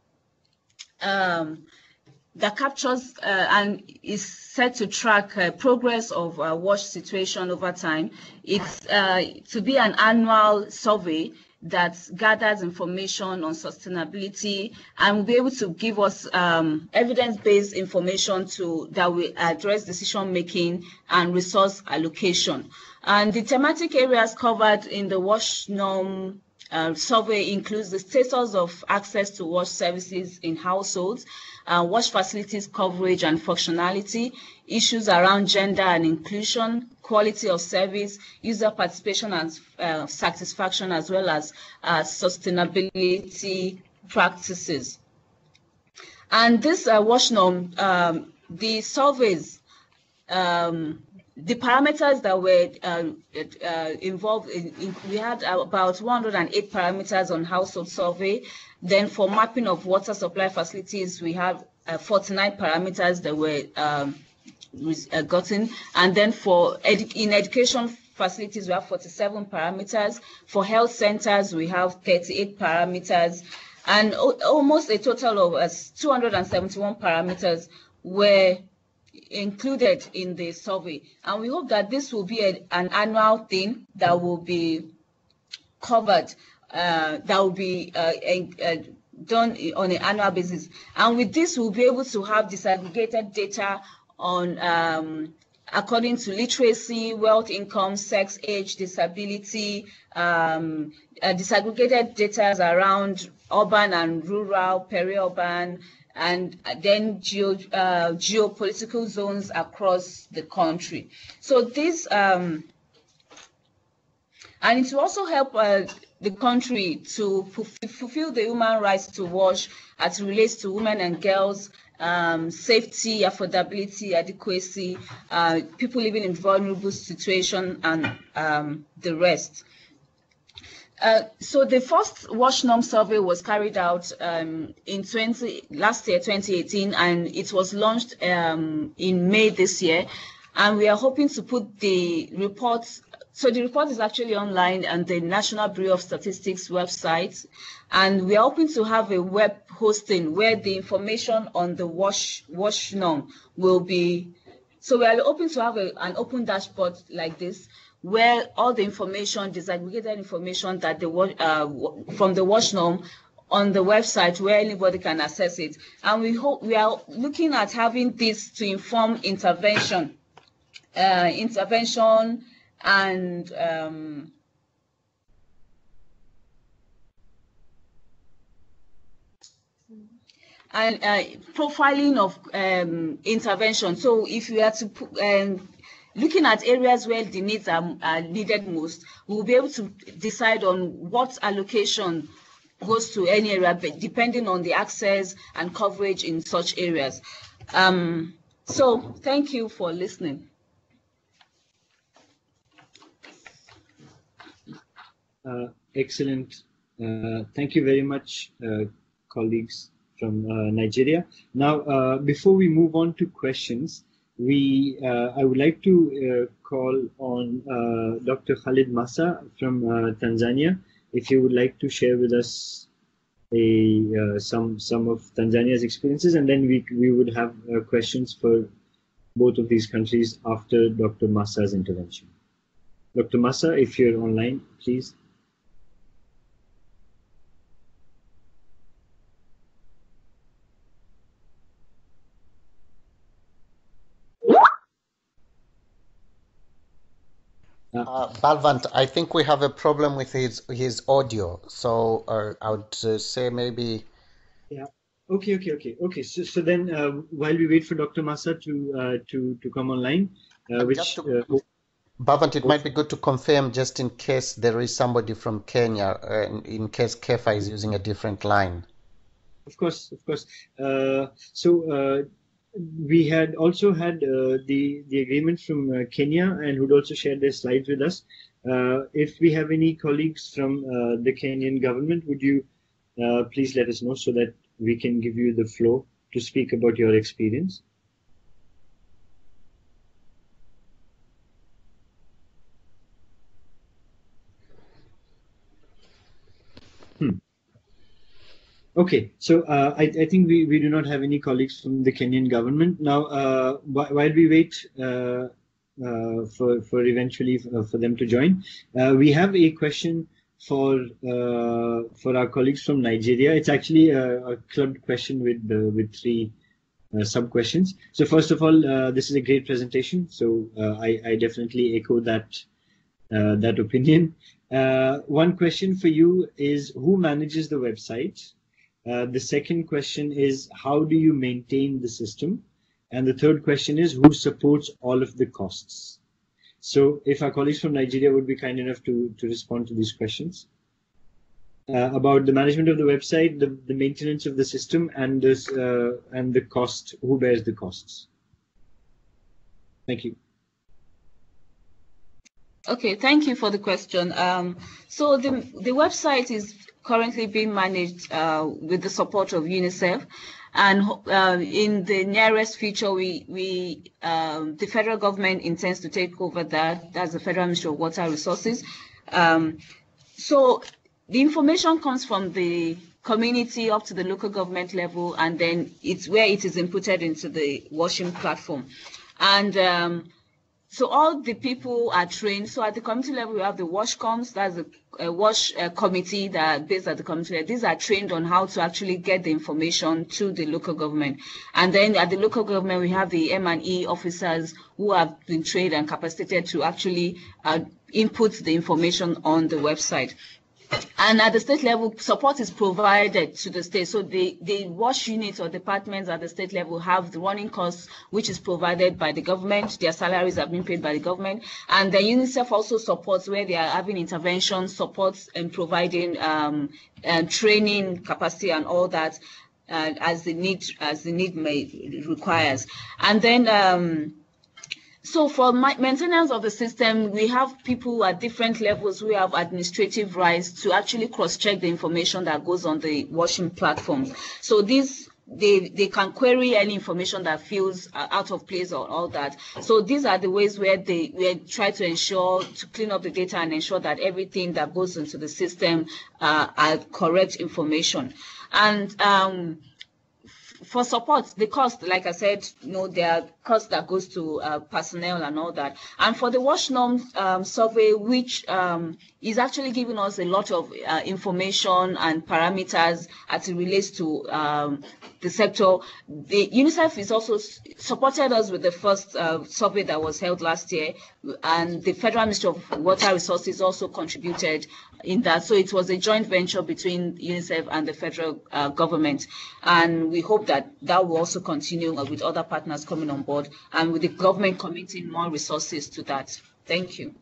and is set to track progress of wash situation over time. It's to be an annual survey that gathers information on sustainability and will be able to give us evidence-based information that will address decision-making and resource allocation. And the thematic areas covered in the WASHNORM survey includes the status of access to wash services in households, wash facilities coverage and functionality, issues around gender and inclusion, quality of service, user participation and satisfaction, as well as sustainability practices. And this WASHNORM, the surveys, the parameters that were involved in, we had about 108 parameters on household survey. Then for mapping of water supply facilities, we have 49 parameters that were gotten. And then for in education facilities, we have 47 parameters. For health centers, we have 38 parameters. And almost a total of 271 parameters were included in the survey, and we hope that this will be an annual thing that will be covered, that will be done on an annual basis. And with this, we'll be able to have disaggregated data on according to literacy, wealth, income, sex, age, disability, disaggregated data around urban and rural, peri-urban, and then geopolitical zones across the country. So this, and it will also help the country to fulfill the human rights to wash as it relates to women and girls, safety, affordability, adequacy, people living in vulnerable situations, and the rest. So the first WASHNORM survey was carried out last year, 2018, and it was launched in May this year. And we are hoping to put the reports. So the report is actually online on the National Bureau of Statistics website, and we are hoping to have a web hosting where the information on the WASHNORM will be. So we are hoping to have an open dashboard like this, where all the information, disaggregated information that from the WASHNORM on the website where anybody can access it. And we hope, we are looking at having this to inform intervention, and profiling of intervention. So if you are to looking at areas where the needs are needed most, we'll be able to decide on what allocation goes to any area, depending on the access and coverage in such areas. So thank you for listening. Excellent. Thank you very much, colleagues from Nigeria. Now, before we move on to questions, I would like to call on Dr. Khalid Massa from Tanzania. If you would like to share with us some of Tanzania's experiences, and then we would have questions for both of these countries after Dr. Massa's intervention. Dr. Massa, if you're online, please. Balvant, I think we have a problem with his audio, so I would say maybe. Yeah. Okay. So then, while we wait for Dr. Massa to come online, Balvant, it might be good to confirm just in case there is somebody from Kenya, in case Kefa is using a different line. Of course. We had also had the agreement from Kenya, and who'd also shared their slides with us. If we have any colleagues from the Kenyan government, would you please let us know so that we can give you the floor to speak about your experience? Okay, so I think we do not have any colleagues from the Kenyan government. Now, while we wait for eventually for them to join, we have a question for our colleagues from Nigeria. It's actually a clubbed question with three sub-questions. So first of all, this is a great presentation. So I definitely echo that opinion. One question for you is, who manages the website? The second question is, how do you maintain the system? And the third question is, who supports all of the costs? So if our colleagues from Nigeria would be kind enough to respond to these questions about the management of the website, the maintenance of the system, and this and the cost, who bears the costs? Thank you. Okay, thank you for the question. So the website is currently being managed with the support of UNICEF, and in the nearest future, the federal government intends to take over that. That's the Federal Ministry of Water Resources. So the information comes from the community up to the local government level, and then it's where it is inputted into the WASHIMS platform. And so all the people are trained. So at the community level, we have the WASHCOMs, that's the WASH committee that are based at the community level. These are trained on how to actually get the information to the local government. And then at the local government, we have the M&E officers who have been trained and capacitated to actually input the information on the website. And at the state level, support is provided to the state. So the WASH units or departments at the state level have the running costs, which is provided by the government. Their salaries are being paid by the government. And the UNICEF also supports where they are having intervention, supports and providing and training capacity and all that as the need may requires. And then so for maintenance of the system, we have people at different levels who have administrative rights to actually cross-check the information that goes on the WASHIMS platforms. So these, they can query any information that feels out of place or all that. So these are the ways where we try to ensure to clean up the data and ensure that everything that goes into the system are correct information. And for support, the cost, like I said, there are costs that goes to personnel and all that. And for the WASHNORM survey, which is actually giving us a lot of information and parameters as it relates to the sector, the UNICEF is also supported us with the first survey that was held last year, and the Federal Ministry of Water Resources also contributed in that. So it was a joint venture between UNICEF and the federal government, and we hope that that will also continue with other partners coming on board and with the government committing more resources to that. Thank you.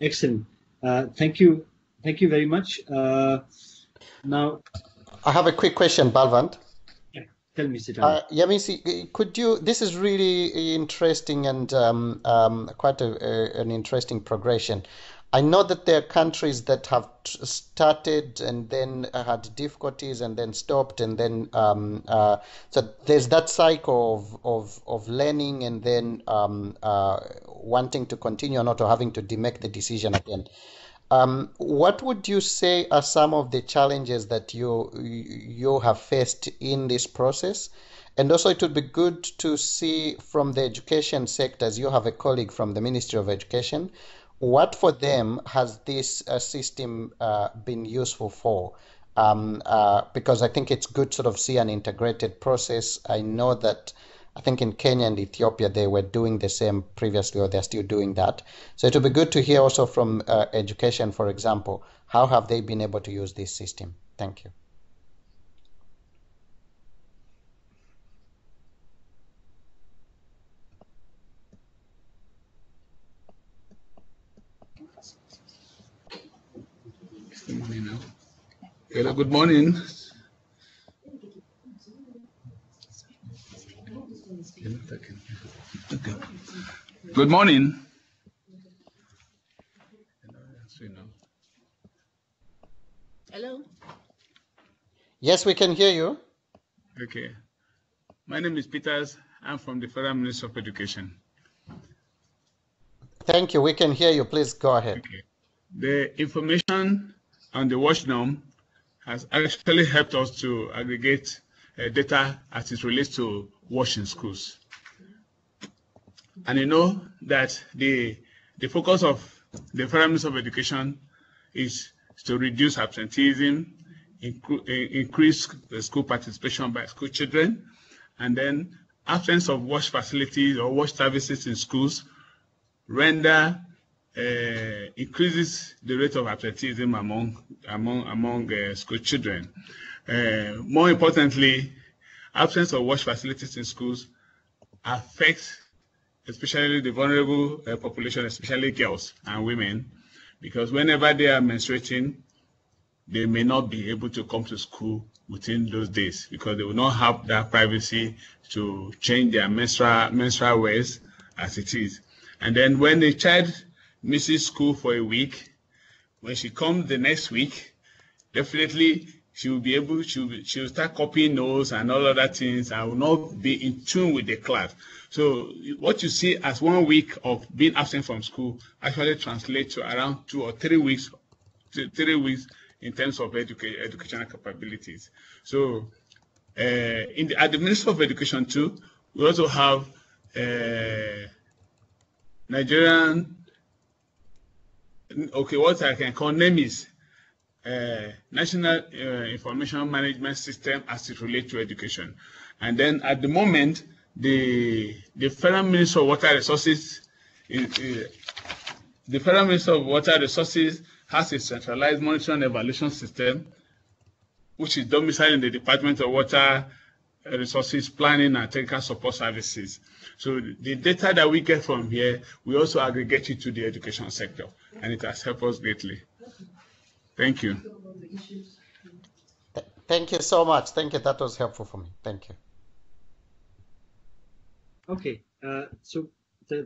Excellent. Thank you. Thank you very much. Now, I have a quick question, Balvant. Yeah, tell me, Sitali. Yemisi, could you? This is really interesting and quite an interesting progression. I know that there are countries that have started and then had difficulties and then stopped and then so there's that cycle of learning and then wanting to continue or not, or having to make the decision again. What would you say are some of the challenges that you have faced in this process? And also, it would be good to see from the education sector, as you have a colleague from the Ministry of Education, what for them has this system been useful for? Because I think it's good to sort of see an integrated process. I know that I think in Kenya and Ethiopia, they were doing the same previously, or they're still doing that. So it would be good to hear also from education, for example, how have they been able to use this system? Thank you. Hello, good morning. Good morning. Hello. Yes, we can hear you. Okay. My name is Peters. I'm from the Federal Ministry of Education. Thank you. We can hear you. Please go ahead. Okay. The information on the WASHNORM has actually helped us to aggregate data as it relates to WASH in schools. And you know that the focus of the Federal Ministry of Education is to reduce absenteeism, increase the school participation by school children, and then absence of WASH facilities or WASH services in schools render increases the rate of absenteeism among school children. More importantly, absence of WASH facilities in schools affects especially the vulnerable population, especially girls and women, because whenever they are menstruating, they may not be able to come to school within those days because they will not have that privacy to change their menstrual ways as it is. And then when the child misses school for a week, when she comes the next week, definitely she will start copying notes and all other things and will not be in tune with the class. So what you see as 1 week of being absent from school actually translates to around 2 or 3 weeks, 3 weeks in terms of educational capabilities. So at the Ministry of Education too, we also have Nigerian, okay, what I can call NEMIS, National Information Management System as it relates to education. And then at the moment, the Federal Ministry of Water Resources, the Federal Ministry of Water Resources has a centralized monitoring and evaluation system, which is domiciled in the Department of Water Resources Planning and Technical Support Services. So the data that we get from here, we also aggregate it to the education sector, and it has helped us greatly. Thank you. Thank you so much. Thank you. That was helpful for me. Thank you. Okay. So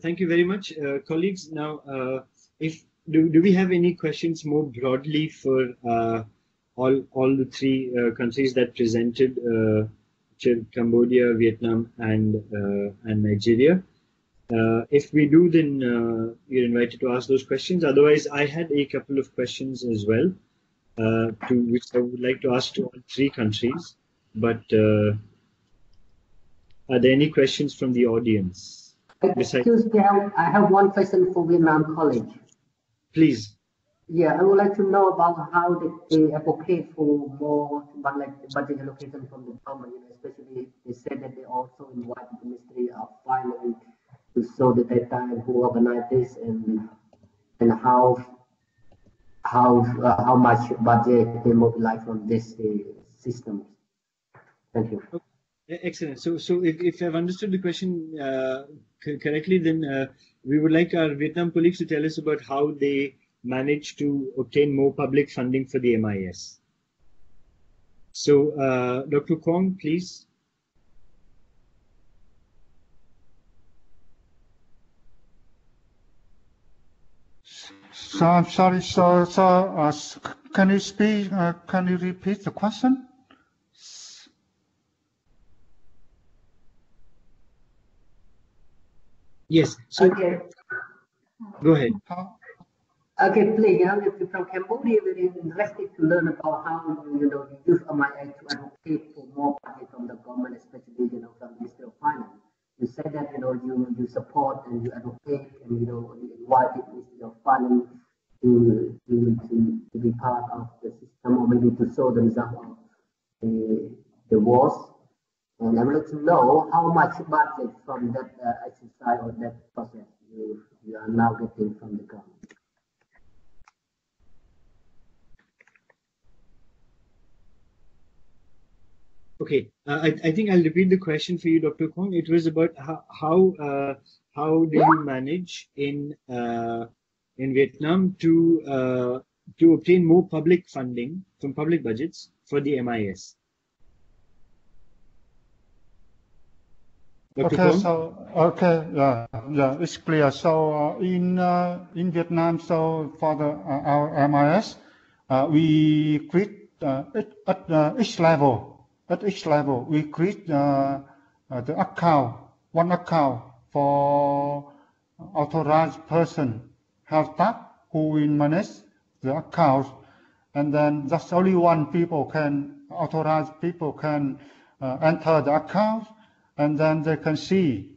thank you very much, colleagues. Now, if do we have any questions more broadly for all the three countries that presented? Cambodia, Vietnam, and Nigeria. If we do, then you're invited to ask those questions. Otherwise, I had a couple of questions as well, which I would like to ask to all three countries. But are there any questions from the audience? Excuse me, I have one question for Vietnam College. Please. Yeah, I would like to know about how they advocate for more budget allocation from the government, especially they said that they also invite the Ministry of Finance to show the data and who organized this and how much budget they mobilize from this system. Thank you. Okay. Excellent. So if I've understood the question correctly, then we would like our Vietnam colleagues to tell us about how they managed to obtain more public funding for the MIS. So, Dr. Kong, please. So, I'm sorry, so can you speak, can you repeat the question? Yes, so okay. Go ahead. Okay, please, if you're from Cambodia, we're interested to learn about how you use MIS to advocate for more budget from the government, especially from the Ministry of Finance. You said that you support and you advocate and you invite the Ministry of Finance to be part of the system or maybe to show the result of the wars. And I would like to know how much budget from that exercise or that process you are now getting from the government. Okay, I think I'll repeat the question for you, Dr. Kong. It was about how do you manage in Vietnam to obtain more public funding from public budgets for the MIS. Dr. Kong? Okay, yeah, it's clear. So in Vietnam, so for the our MIS, we create at each level, we create the account, one account for authorized person, health staff who will manage the account, and then just only one people can, authorized people can enter the account, and then they can see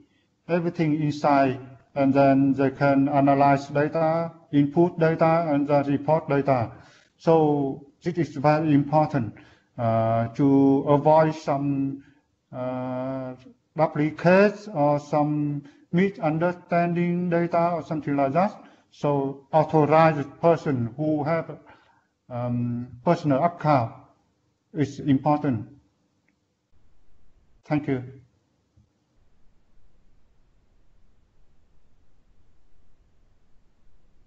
everything inside, and then they can analyze data, input data, and then report data. So this is very important. To avoid some duplicates or some misunderstanding data or something like that. So authorized person who have personal account is important. Thank you.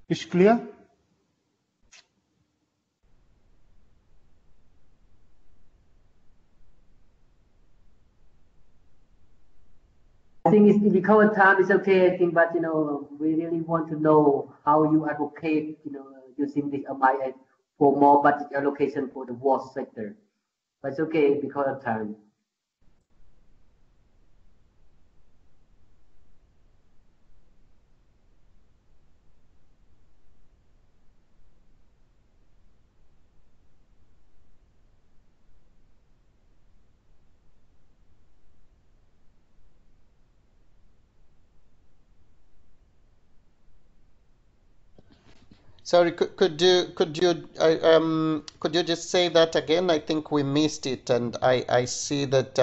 It's clear? I think it's because of time, it's okay, I think, but we really want to know how you advocate, using this MIS for more budget allocation for the WASH sector. But it's okay because of time. Sorry, could you just say that again? I think we missed it, and I see that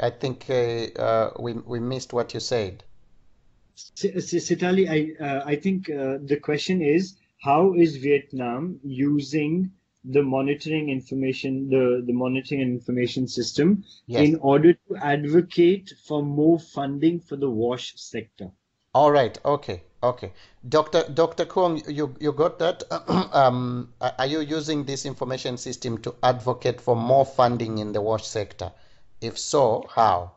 I think we missed what you said. Sitali, I think the question is, how is Vietnam using the monitoring information, the monitoring and information system, yes, in order to advocate for more funding for the WASH sector? All right. Okay. Okay, Dr. Kong, you got that? Are you using this information system to advocate for more funding in the WASH sector? If so, how?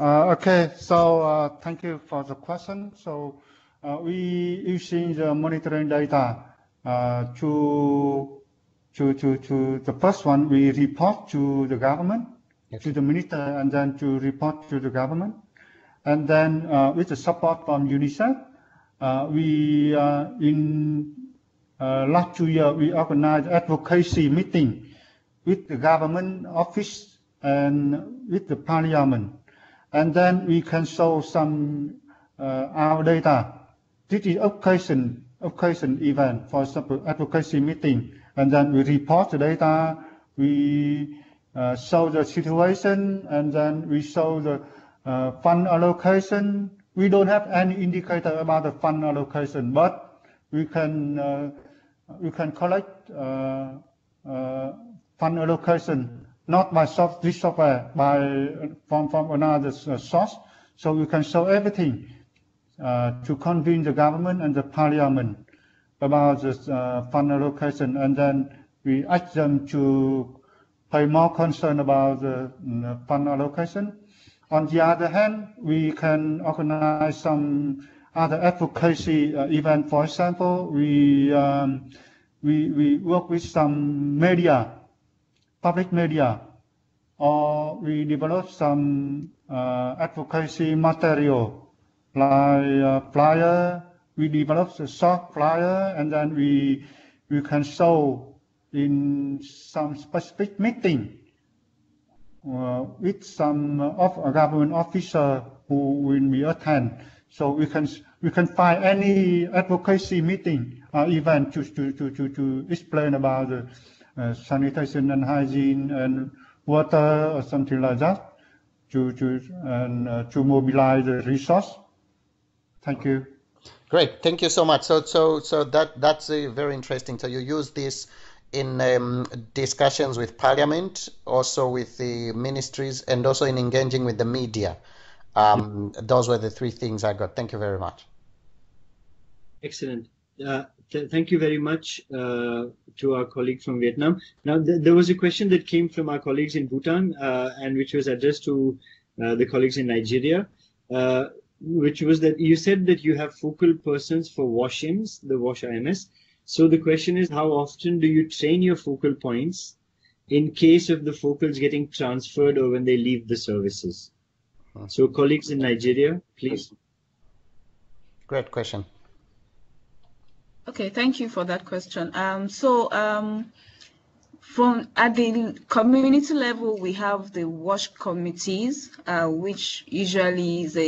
Okay, so thank you for the question. So we using the monitoring data to the first one, we report to the government, yes, to the minister, and then to report to the government. And then with the support from UNICEF, we in last 2 years, we organized advocacy meeting with the government office and with the parliament. And then we can show some our data. This is occasion event, for example, advocacy meeting. And then we report the data, we show the situation, and then we show the fund allocation. We don't have any indicator about the fund allocation, but we can collect fund allocation, not by this software, by from another source. So we can show everything to convince the government and the parliament about this fund allocation, and then we ask them to pay more concern about the fund allocation. On the other hand, we can organize some other advocacy event. For example, we work with some media, public media, or we develop some advocacy material like flyer. We develop a short flyer, and then we can show in some specific meeting with some of a government officer who will be attend. So we can find any advocacy meeting or event to explain about the sanitation and hygiene and water or something like that, to mobilize the resource. Thank you. Great, thank you so much. So that's very interesting. So you use this in discussions with Parliament, also with the ministries, and also in engaging with the media. Those were the three things I got. Thank you very much. Excellent. Thank you very much to our colleague from Vietnam. Now, there was a question that came from our colleagues in Bhutan, and which was addressed to the colleagues in Nigeria, which was that you said that you have focal persons for WASHIMS, the WASH IMS. So the question is, how often do you train your focal points in case of the focals getting transferred or when they leave the services? So colleagues in Nigeria, please. Great question. Okay, thank you for that question. From at the community level, we have the WASH committees, which usually is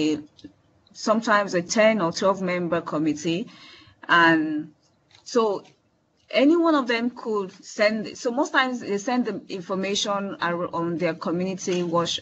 sometimes a 10 or 12 member committee. And so any one of them could send, so most times they send the information on their community WASH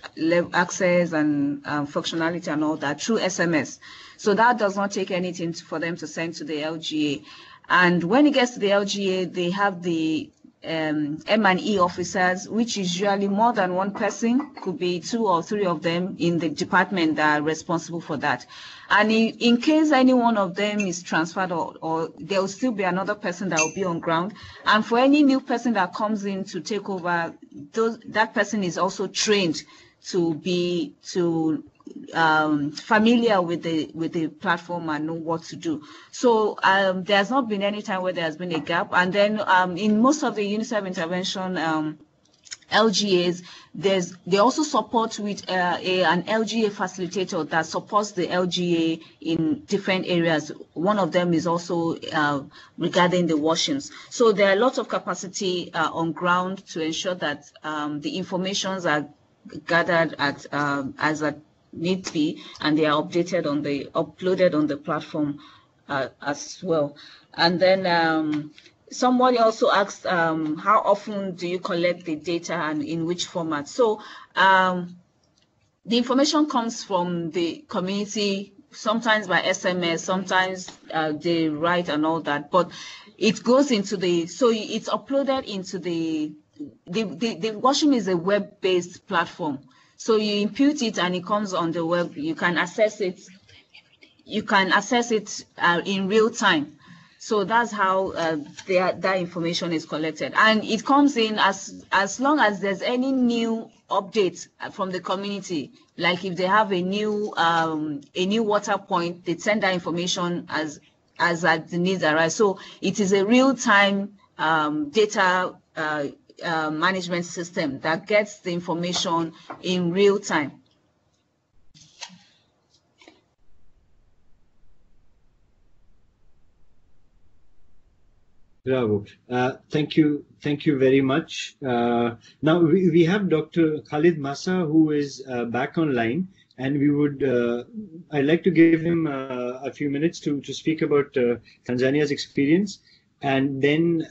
access and functionality and all that through SMS. So that does not take anything for them to send to the LGA. And when it gets to the LGA, they have the M&E officers, which is usually more than one person, could be 2 or 3 of them in the department that are responsible for that. And in case any one of them is transferred, or there will still be another person that will be on ground. And for any new person that comes in to take over, that person is also trained to be familiar with the platform and know what to do. So there's not been any time where there's been a gap. And then in most of the UNICEF intervention LGAs, they also support with an LGA facilitator that supports the LGA in different areas. One of them is also regarding the WASHIMS. So there are lots of capacity on ground to ensure that the informations are gathered at as a need be, and they are uploaded on the platform as well. And then somebody also asked, how often do you collect the data and in which format? So the information comes from the community, sometimes by SMS, sometimes they write and all that, but it goes into the, so it's uploaded into the WASHIMS is a web-based platform. So you impute it and it comes on the web. You can access it. You can access it in real time. So that's how that information is collected, and it comes in as long as there's any new updates from the community. Like if they have a new water point, they send that information as the needs arise. So it is a real time data management system that gets the information in real time. Bravo. Thank you very much. Now we have Dr. Khalid Massa, who is back online, and we would, I'd like to give him a few minutes to speak about Tanzania's experience, and then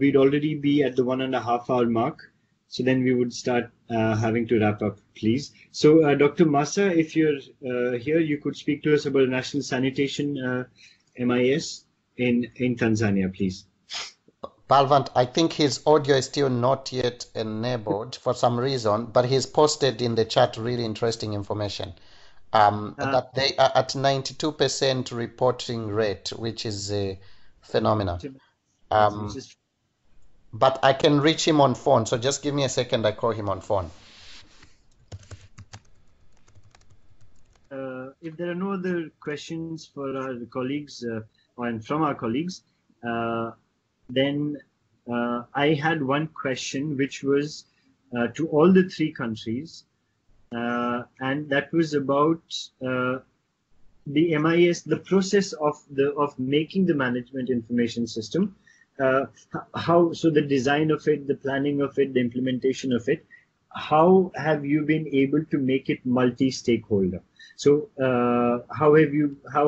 we'd already be at the 1.5 hour mark. So then we would start having to wrap up, please. So Dr. Massa, if you're here, you could speak to us about national sanitation MIS in Tanzania, please. Balvant, I think his audio is still not yet enabled for some reason, but he's posted in the chat really interesting information that they are at 92% reporting rate, which is a phenomenon. But I can reach him on phone, so just give me a second. I call him on phone. If there are no other questions for our colleagues and from our colleagues, then I had one question, which was to all the three countries, and that was about the MIS, the process of making the management information system. How, so the design of it, the planning of it, the implementation of it, how have you been able to make it multi-stakeholder? So how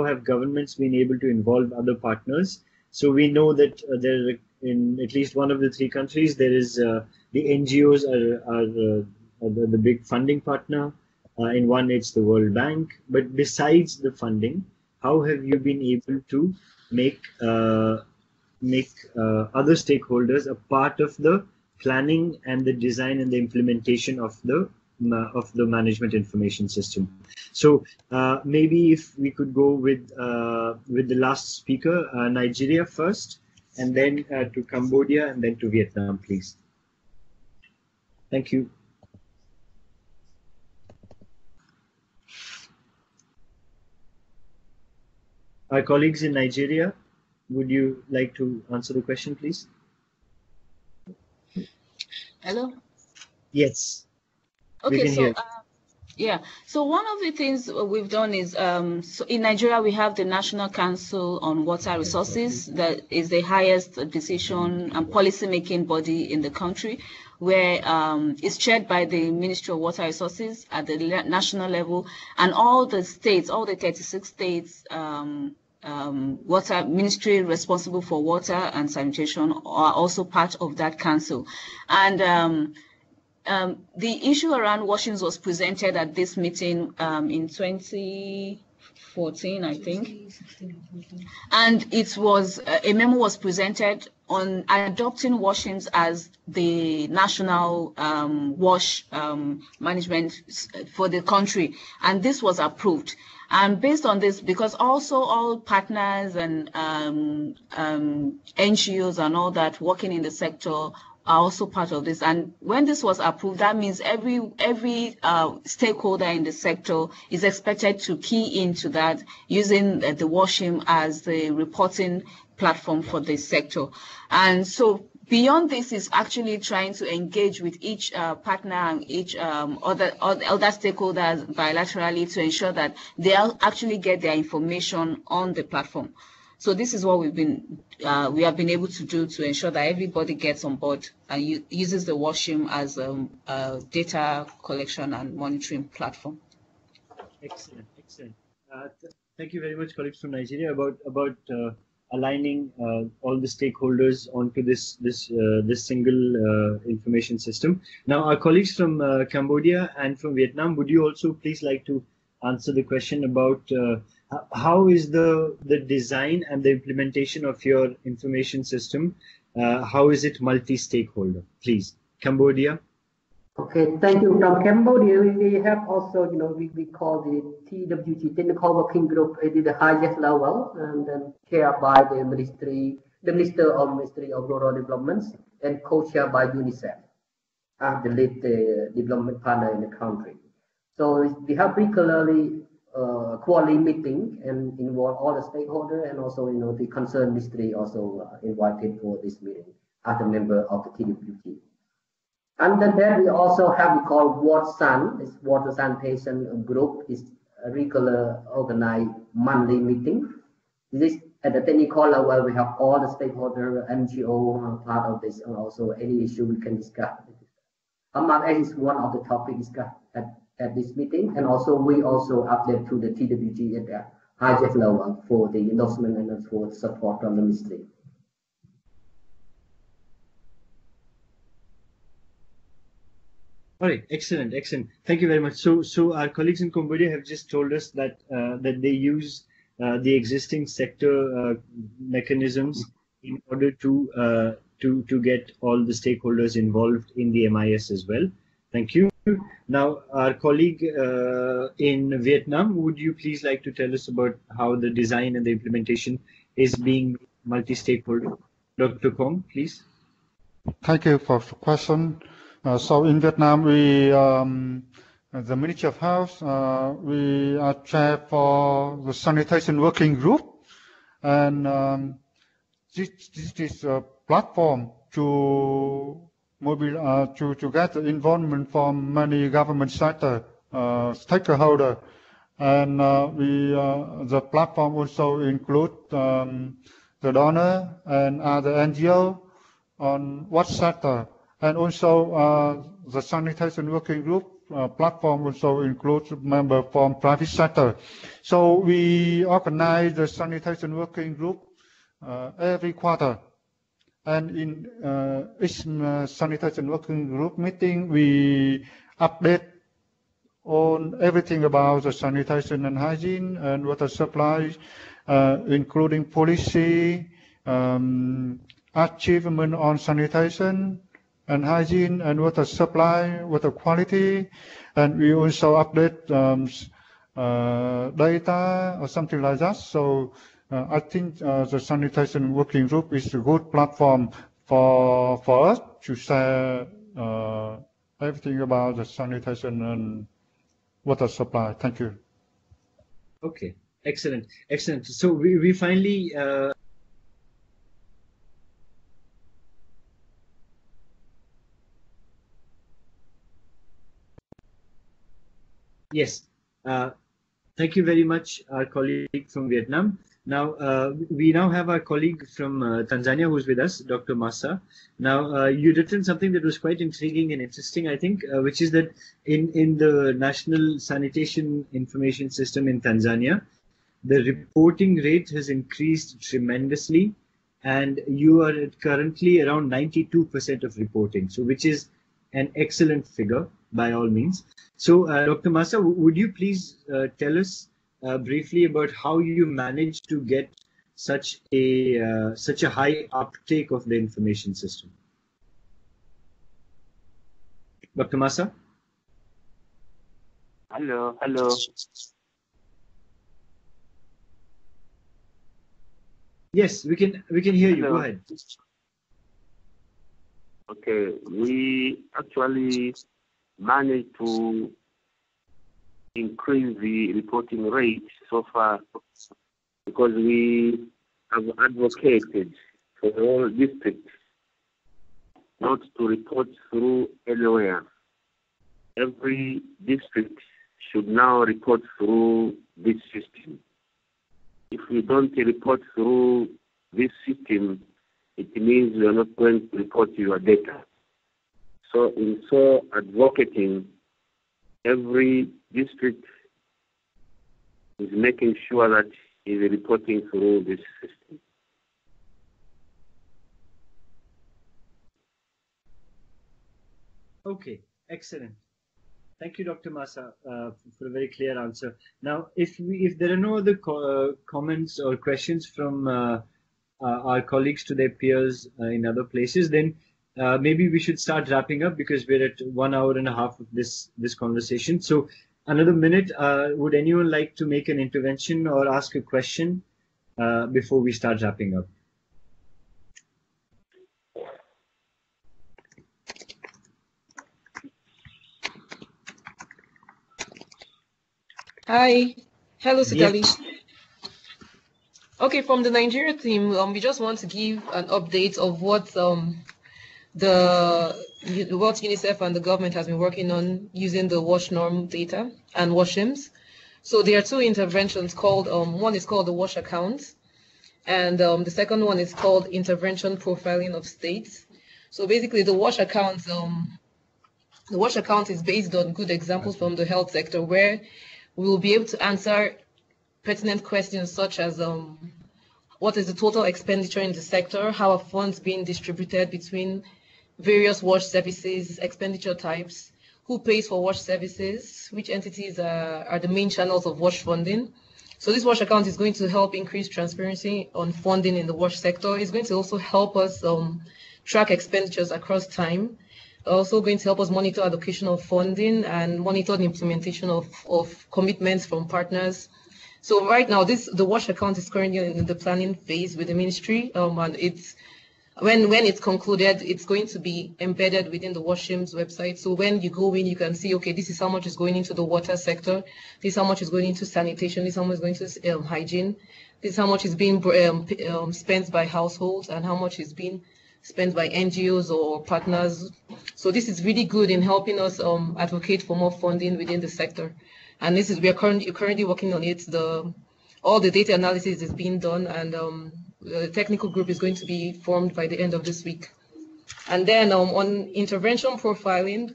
have governments been able to involve other partners? So we know that there, in at least one of the three countries, there is the NGOs are the big funding partner. In one, it's the World Bank. But besides the funding, how have you been able to make other stakeholders a part of the planning and the design and the implementation of the management information system? So maybe if we could go with the last speaker, Nigeria first, and then to Cambodia, and then to Vietnam, please. Thank you. Our colleagues in Nigeria, would you like to answer the question, please? Hello? Yes. Okay, so yeah, so one of the things we've done is, so in Nigeria we have the National Council on Water Resources, that is the highest decision and policy making body in the country, where it's chaired by the Ministry of Water Resources at the national level, and all the states, all the 36 states water ministry responsible for water and sanitation are also part of that council. And the issue around WASHIMS was presented at this meeting in 2014, I think, and it was a memo was presented on adopting WASHIMS as the national wash management for the country, and this was approved. And based on this, because also all partners and NGOs and all that working in the sector are also part of this. And when this was approved, that means every stakeholder in the sector is expected to key into that, using the WASHIMS as the reporting platform for this sector. And so beyond this is actually trying to engage with each partner and each other stakeholders bilaterally to ensure that they actually get their information on the platform. So this is what we've been we have been able to do to ensure that everybody gets on board and uses the WASHIMS as a data collection and monitoring platform. Excellent, excellent. Thank you very much, colleagues from Nigeria, about aligning all the stakeholders onto this single information system. Now, our colleagues from Cambodia and from Vietnam, would you also please like to answer the question about how is the design and the implementation of your information system? How is it multi-stakeholder? Please, Cambodia. Okay, thank you. From Cambodia, we have also, you know, we call the TWG, Technical Working Group, at the highest level, and then chaired by the Minister of Rural Development, and co-chaired by UNICEF, the lead development partner in the country. So we have regularly quarterly meeting and involve all the stakeholders, and also, you know, the concerned ministry also invited for this meeting as a member of the TWG. And then we also have we call WATSAN, this water sanitation group, is a regular organized monthly meeting. This At the technical level, we have all the stakeholders, NGO part of this, and also any issue we can discuss. MROD is one of the topics discussed at this meeting, and also we also update to the TWG at the highest level for the endorsement and for the support from the ministry. All right, excellent, excellent. Thank you very much. So our colleagues in Cambodia have just told us that that they use the existing sector mechanisms in order to get all the stakeholders involved in the MIS as well. Thank you. Now, our colleague in Vietnam, would you please like to tell us about how the design and the implementation is being multi-stakeholder? Dr. Kong, please. Thank you for the question. So in Vietnam, we, the Ministry of Health, we are chair for the sanitation working group, and this is a platform to get the involvement from many government sector stakeholders, and the platform also includes the donor and other NGO on what sector. And also the sanitation working group platform also includes members from private sector. So we organize the sanitation working group every quarter. And in each sanitation working group meeting, we update on everything about the sanitation and hygiene and water supply, including policy, achievement on sanitation and hygiene and water supply, water quality, and we also update data or something like that. So I think the sanitation working group is a good platform for us to share everything about the sanitation and water supply. Thank you. Okay, excellent, excellent. So we finally yes, thank you very much, our colleague from Vietnam. Now, we now have our colleague from Tanzania who's with us, Dr. Massa. Now, you'd written something that was quite intriguing and interesting, I think, which is that in the National Sanitation Information System in Tanzania, the reporting rate has increased tremendously, and you are at currently around 92% of reporting, so which is an excellent figure by all means. So Dr. Massa, would you please tell us briefly about how you managed to get such a high uptake of the information system? Dr. Massa? Hello, hello. Yes, we can hear hello. You. Go ahead. Okay, we actually managed to increase the reporting rate so far because we have advocated for all districts not to report through anywhere. Every district should now report through this system. If we don't report through this system, it means you are not going to report your data. So in so advocating, every district is making sure that is reporting through this system. Okay, excellent. Thank you, Dr. Massa, for a very clear answer. Now, if there are no other comments or questions from our colleagues to their peers in other places, then maybe we should start wrapping up because we're at 1.5 hours of this conversation. So another minute, would anyone like to make an intervention or ask a question before we start wrapping up? Hi. Hello, Sitali. Yes. Okay, from the Nigeria team, we just want to give an update of what UNICEF and the government has been working on using the WASHNORM data and WASHIMS. So there are two interventions called, one is called the WASH account. And the second one is called intervention profiling of states. So basically, the WASH account is based on good examples from the health sector, where we will be able to answer pertinent questions such as what is the total expenditure in the sector, how are funds being distributed between various WASH services, expenditure types, who pays for WASH services, which entities are the main channels of WASH funding. So this WASH account is going to help increase transparency on funding in the WASH sector. It's going to also help us track expenditures across time. Also going to help us monitor allocation of funding and monitor the implementation of commitments from partners. So right now, the WASH account is currently in the planning phase with the ministry, and it's when it's concluded, it's going to be embedded within the WASHIMS website. So when you go in, you can see, okay, this is how much is going into the water sector, this is how much is going into sanitation, this is how much is going to hygiene, this is how much is being spent by households, and how much is being spent by NGOs or partners. So this is really good in helping us advocate for more funding within the sector. And this is, we are currently working on it. All the data analysis is being done, and the technical group is going to be formed by the end of this week. And then on intervention profiling,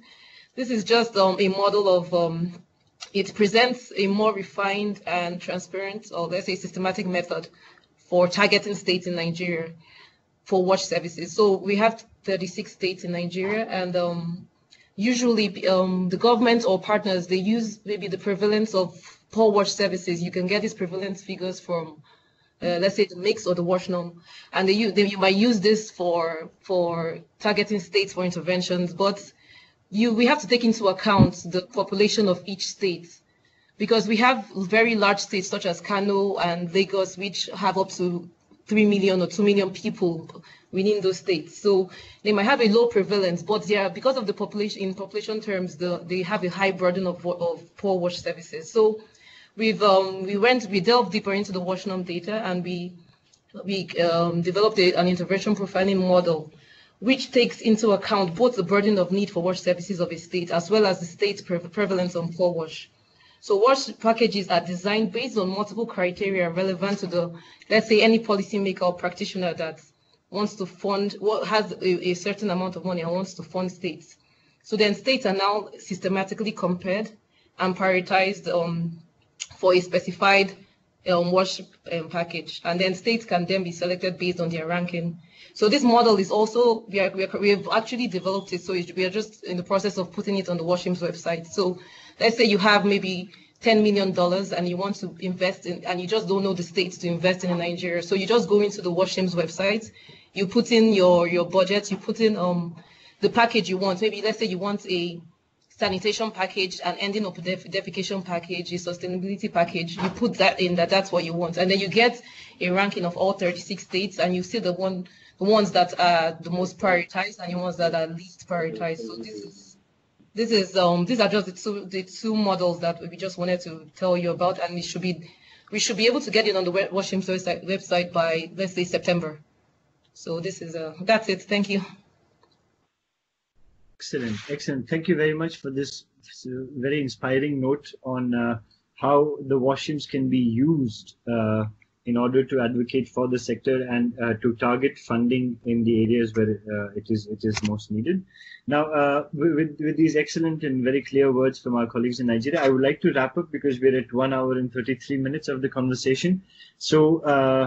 this is just a model of, it presents a more refined and transparent, or let's say systematic method for targeting states in Nigeria for WASH services. So we have 36 states in Nigeria, and usually the government or partners, they use maybe the prevalence of poor WASH services. You can get these prevalence figures from let's say the mix or the WASHNORM, and you might use this for targeting states for interventions, but we have to take into account the population of each state, because we have very large states such as Kano and Lagos, which have up to 3 million or 2 million people within those states. So they might have a low prevalence, but they are, because of the population, in population terms, they have a high burden of poor WASH services. So we delved deeper into the WASHNORM data, and we developed an intervention profiling model, which takes into account both the burden of need for WASH services of a state, as well as the state's prevalence on poor WASH. So WASH packages are designed based on multiple criteria relevant to let's say, any policymaker or practitioner that wants to fund, has a certain amount of money and wants to fund states. So then states are now systematically compared and prioritized for a specified WASH package, and then states can then be selected based on their ranking. So this model is also, we have actually developed it, so we are just in the process of putting it on the WASHIMS website. So let's say you have maybe $10 million and you want to invest in, and you just don't know the states to invest in Nigeria. So you just go into the WASHIMS website, you put in your budget, you put in the package you want. Maybe let's say you want a sanitation package, an ending of defecation package, a sustainability package. You put that in, that's what you want, and then you get a ranking of all 36 states, and you see the ones that are the most prioritized and the ones that are least prioritized. So these are just the two models that we just wanted to tell you about, and we should be able to get it on the WASHIMS website by, let's say, September. So this is that's it. Thank you. Excellent, excellent. Thank you very much for this very inspiring note on how the WASHIMS can be used in order to advocate for the sector and to target funding in the areas where it is most needed. Now, with these excellent and very clear words from our colleagues in Nigeria, I would like to wrap up because we're at 1 hour and 33 minutes of the conversation. So.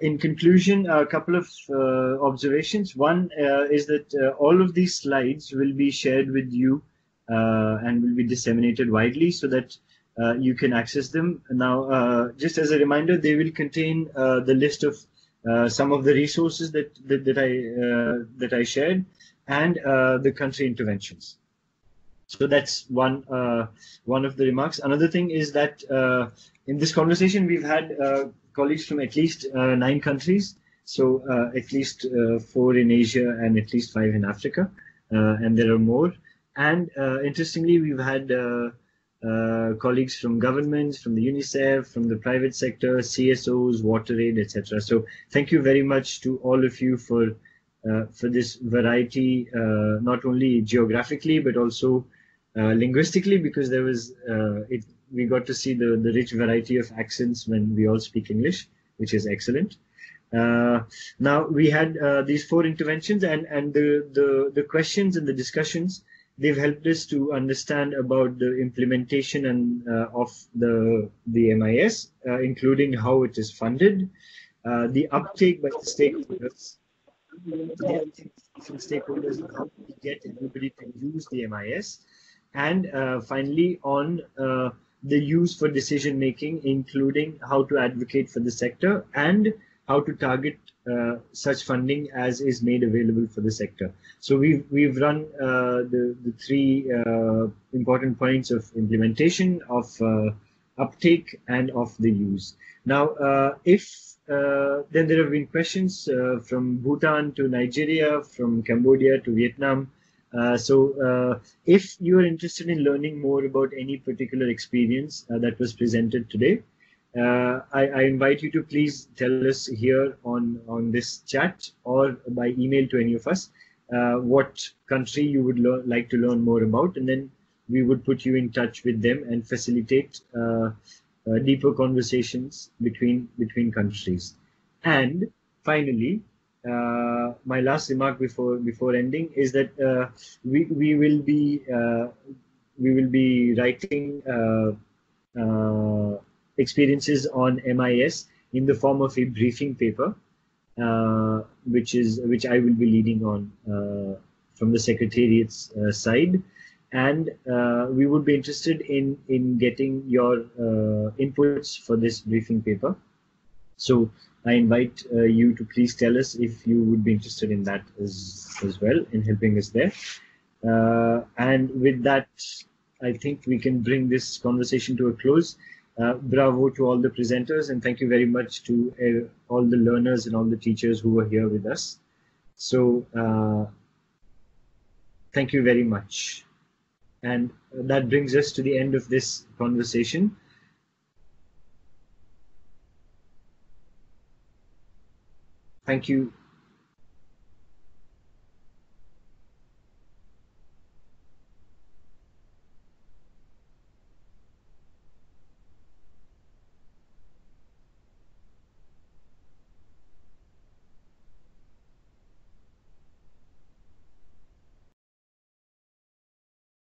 In conclusion, a couple of observations. One is that all of these slides will be shared with you and will be disseminated widely so that you can access them. Now, just as a reminder, they will contain the list of some of the resources that I shared, and the country interventions. So that's one of the remarks. Another thing is that in this conversation we've had colleagues from at least 9 countries, so at least 4 in Asia and at least 5 in Africa, and there are more. And interestingly, we've had colleagues from governments, from the UNICEF, from the private sector, CSOs, WaterAid, etc. So thank you very much to all of you for this variety, not only geographically but also linguistically, because there was we got to see the rich variety of accents when we all speak English. which is excellent. Now we had these four interventions, and the questions and the discussions, they've helped us to understand about the implementation and of the MIS, including how it is funded, the uptake by the stakeholders. How we get everybody to use the MIS, and finally on the use for decision making, including how to advocate for the sector and how to target such funding as is made available for the sector. So we've run the three important points of implementation, of uptake, and of the use. Now, then there have been questions from Bhutan to Nigeria, from Cambodia to Vietnam. So if you are interested in learning more about any particular experience that was presented today, I invite you to please tell us here on this chat or by email to any of us what country you would like to learn more about, and then we would put you in touch with them and facilitate deeper conversations between countries. And finally, my last remark before ending is that we will be writing experiences on MIS in the form of a briefing paper, which I will be leading on from the Secretariat's side. And we would be interested in getting your inputs for this briefing paper. So I invite you to please tell us if you would be interested in that as well, in helping us there. And with that, I think we can bring this conversation to a close. Bravo to all the presenters, and thank you very much to all the learners and all the teachers who were here with us. So thank you very much. And that brings us to the end of this conversation. Thank you.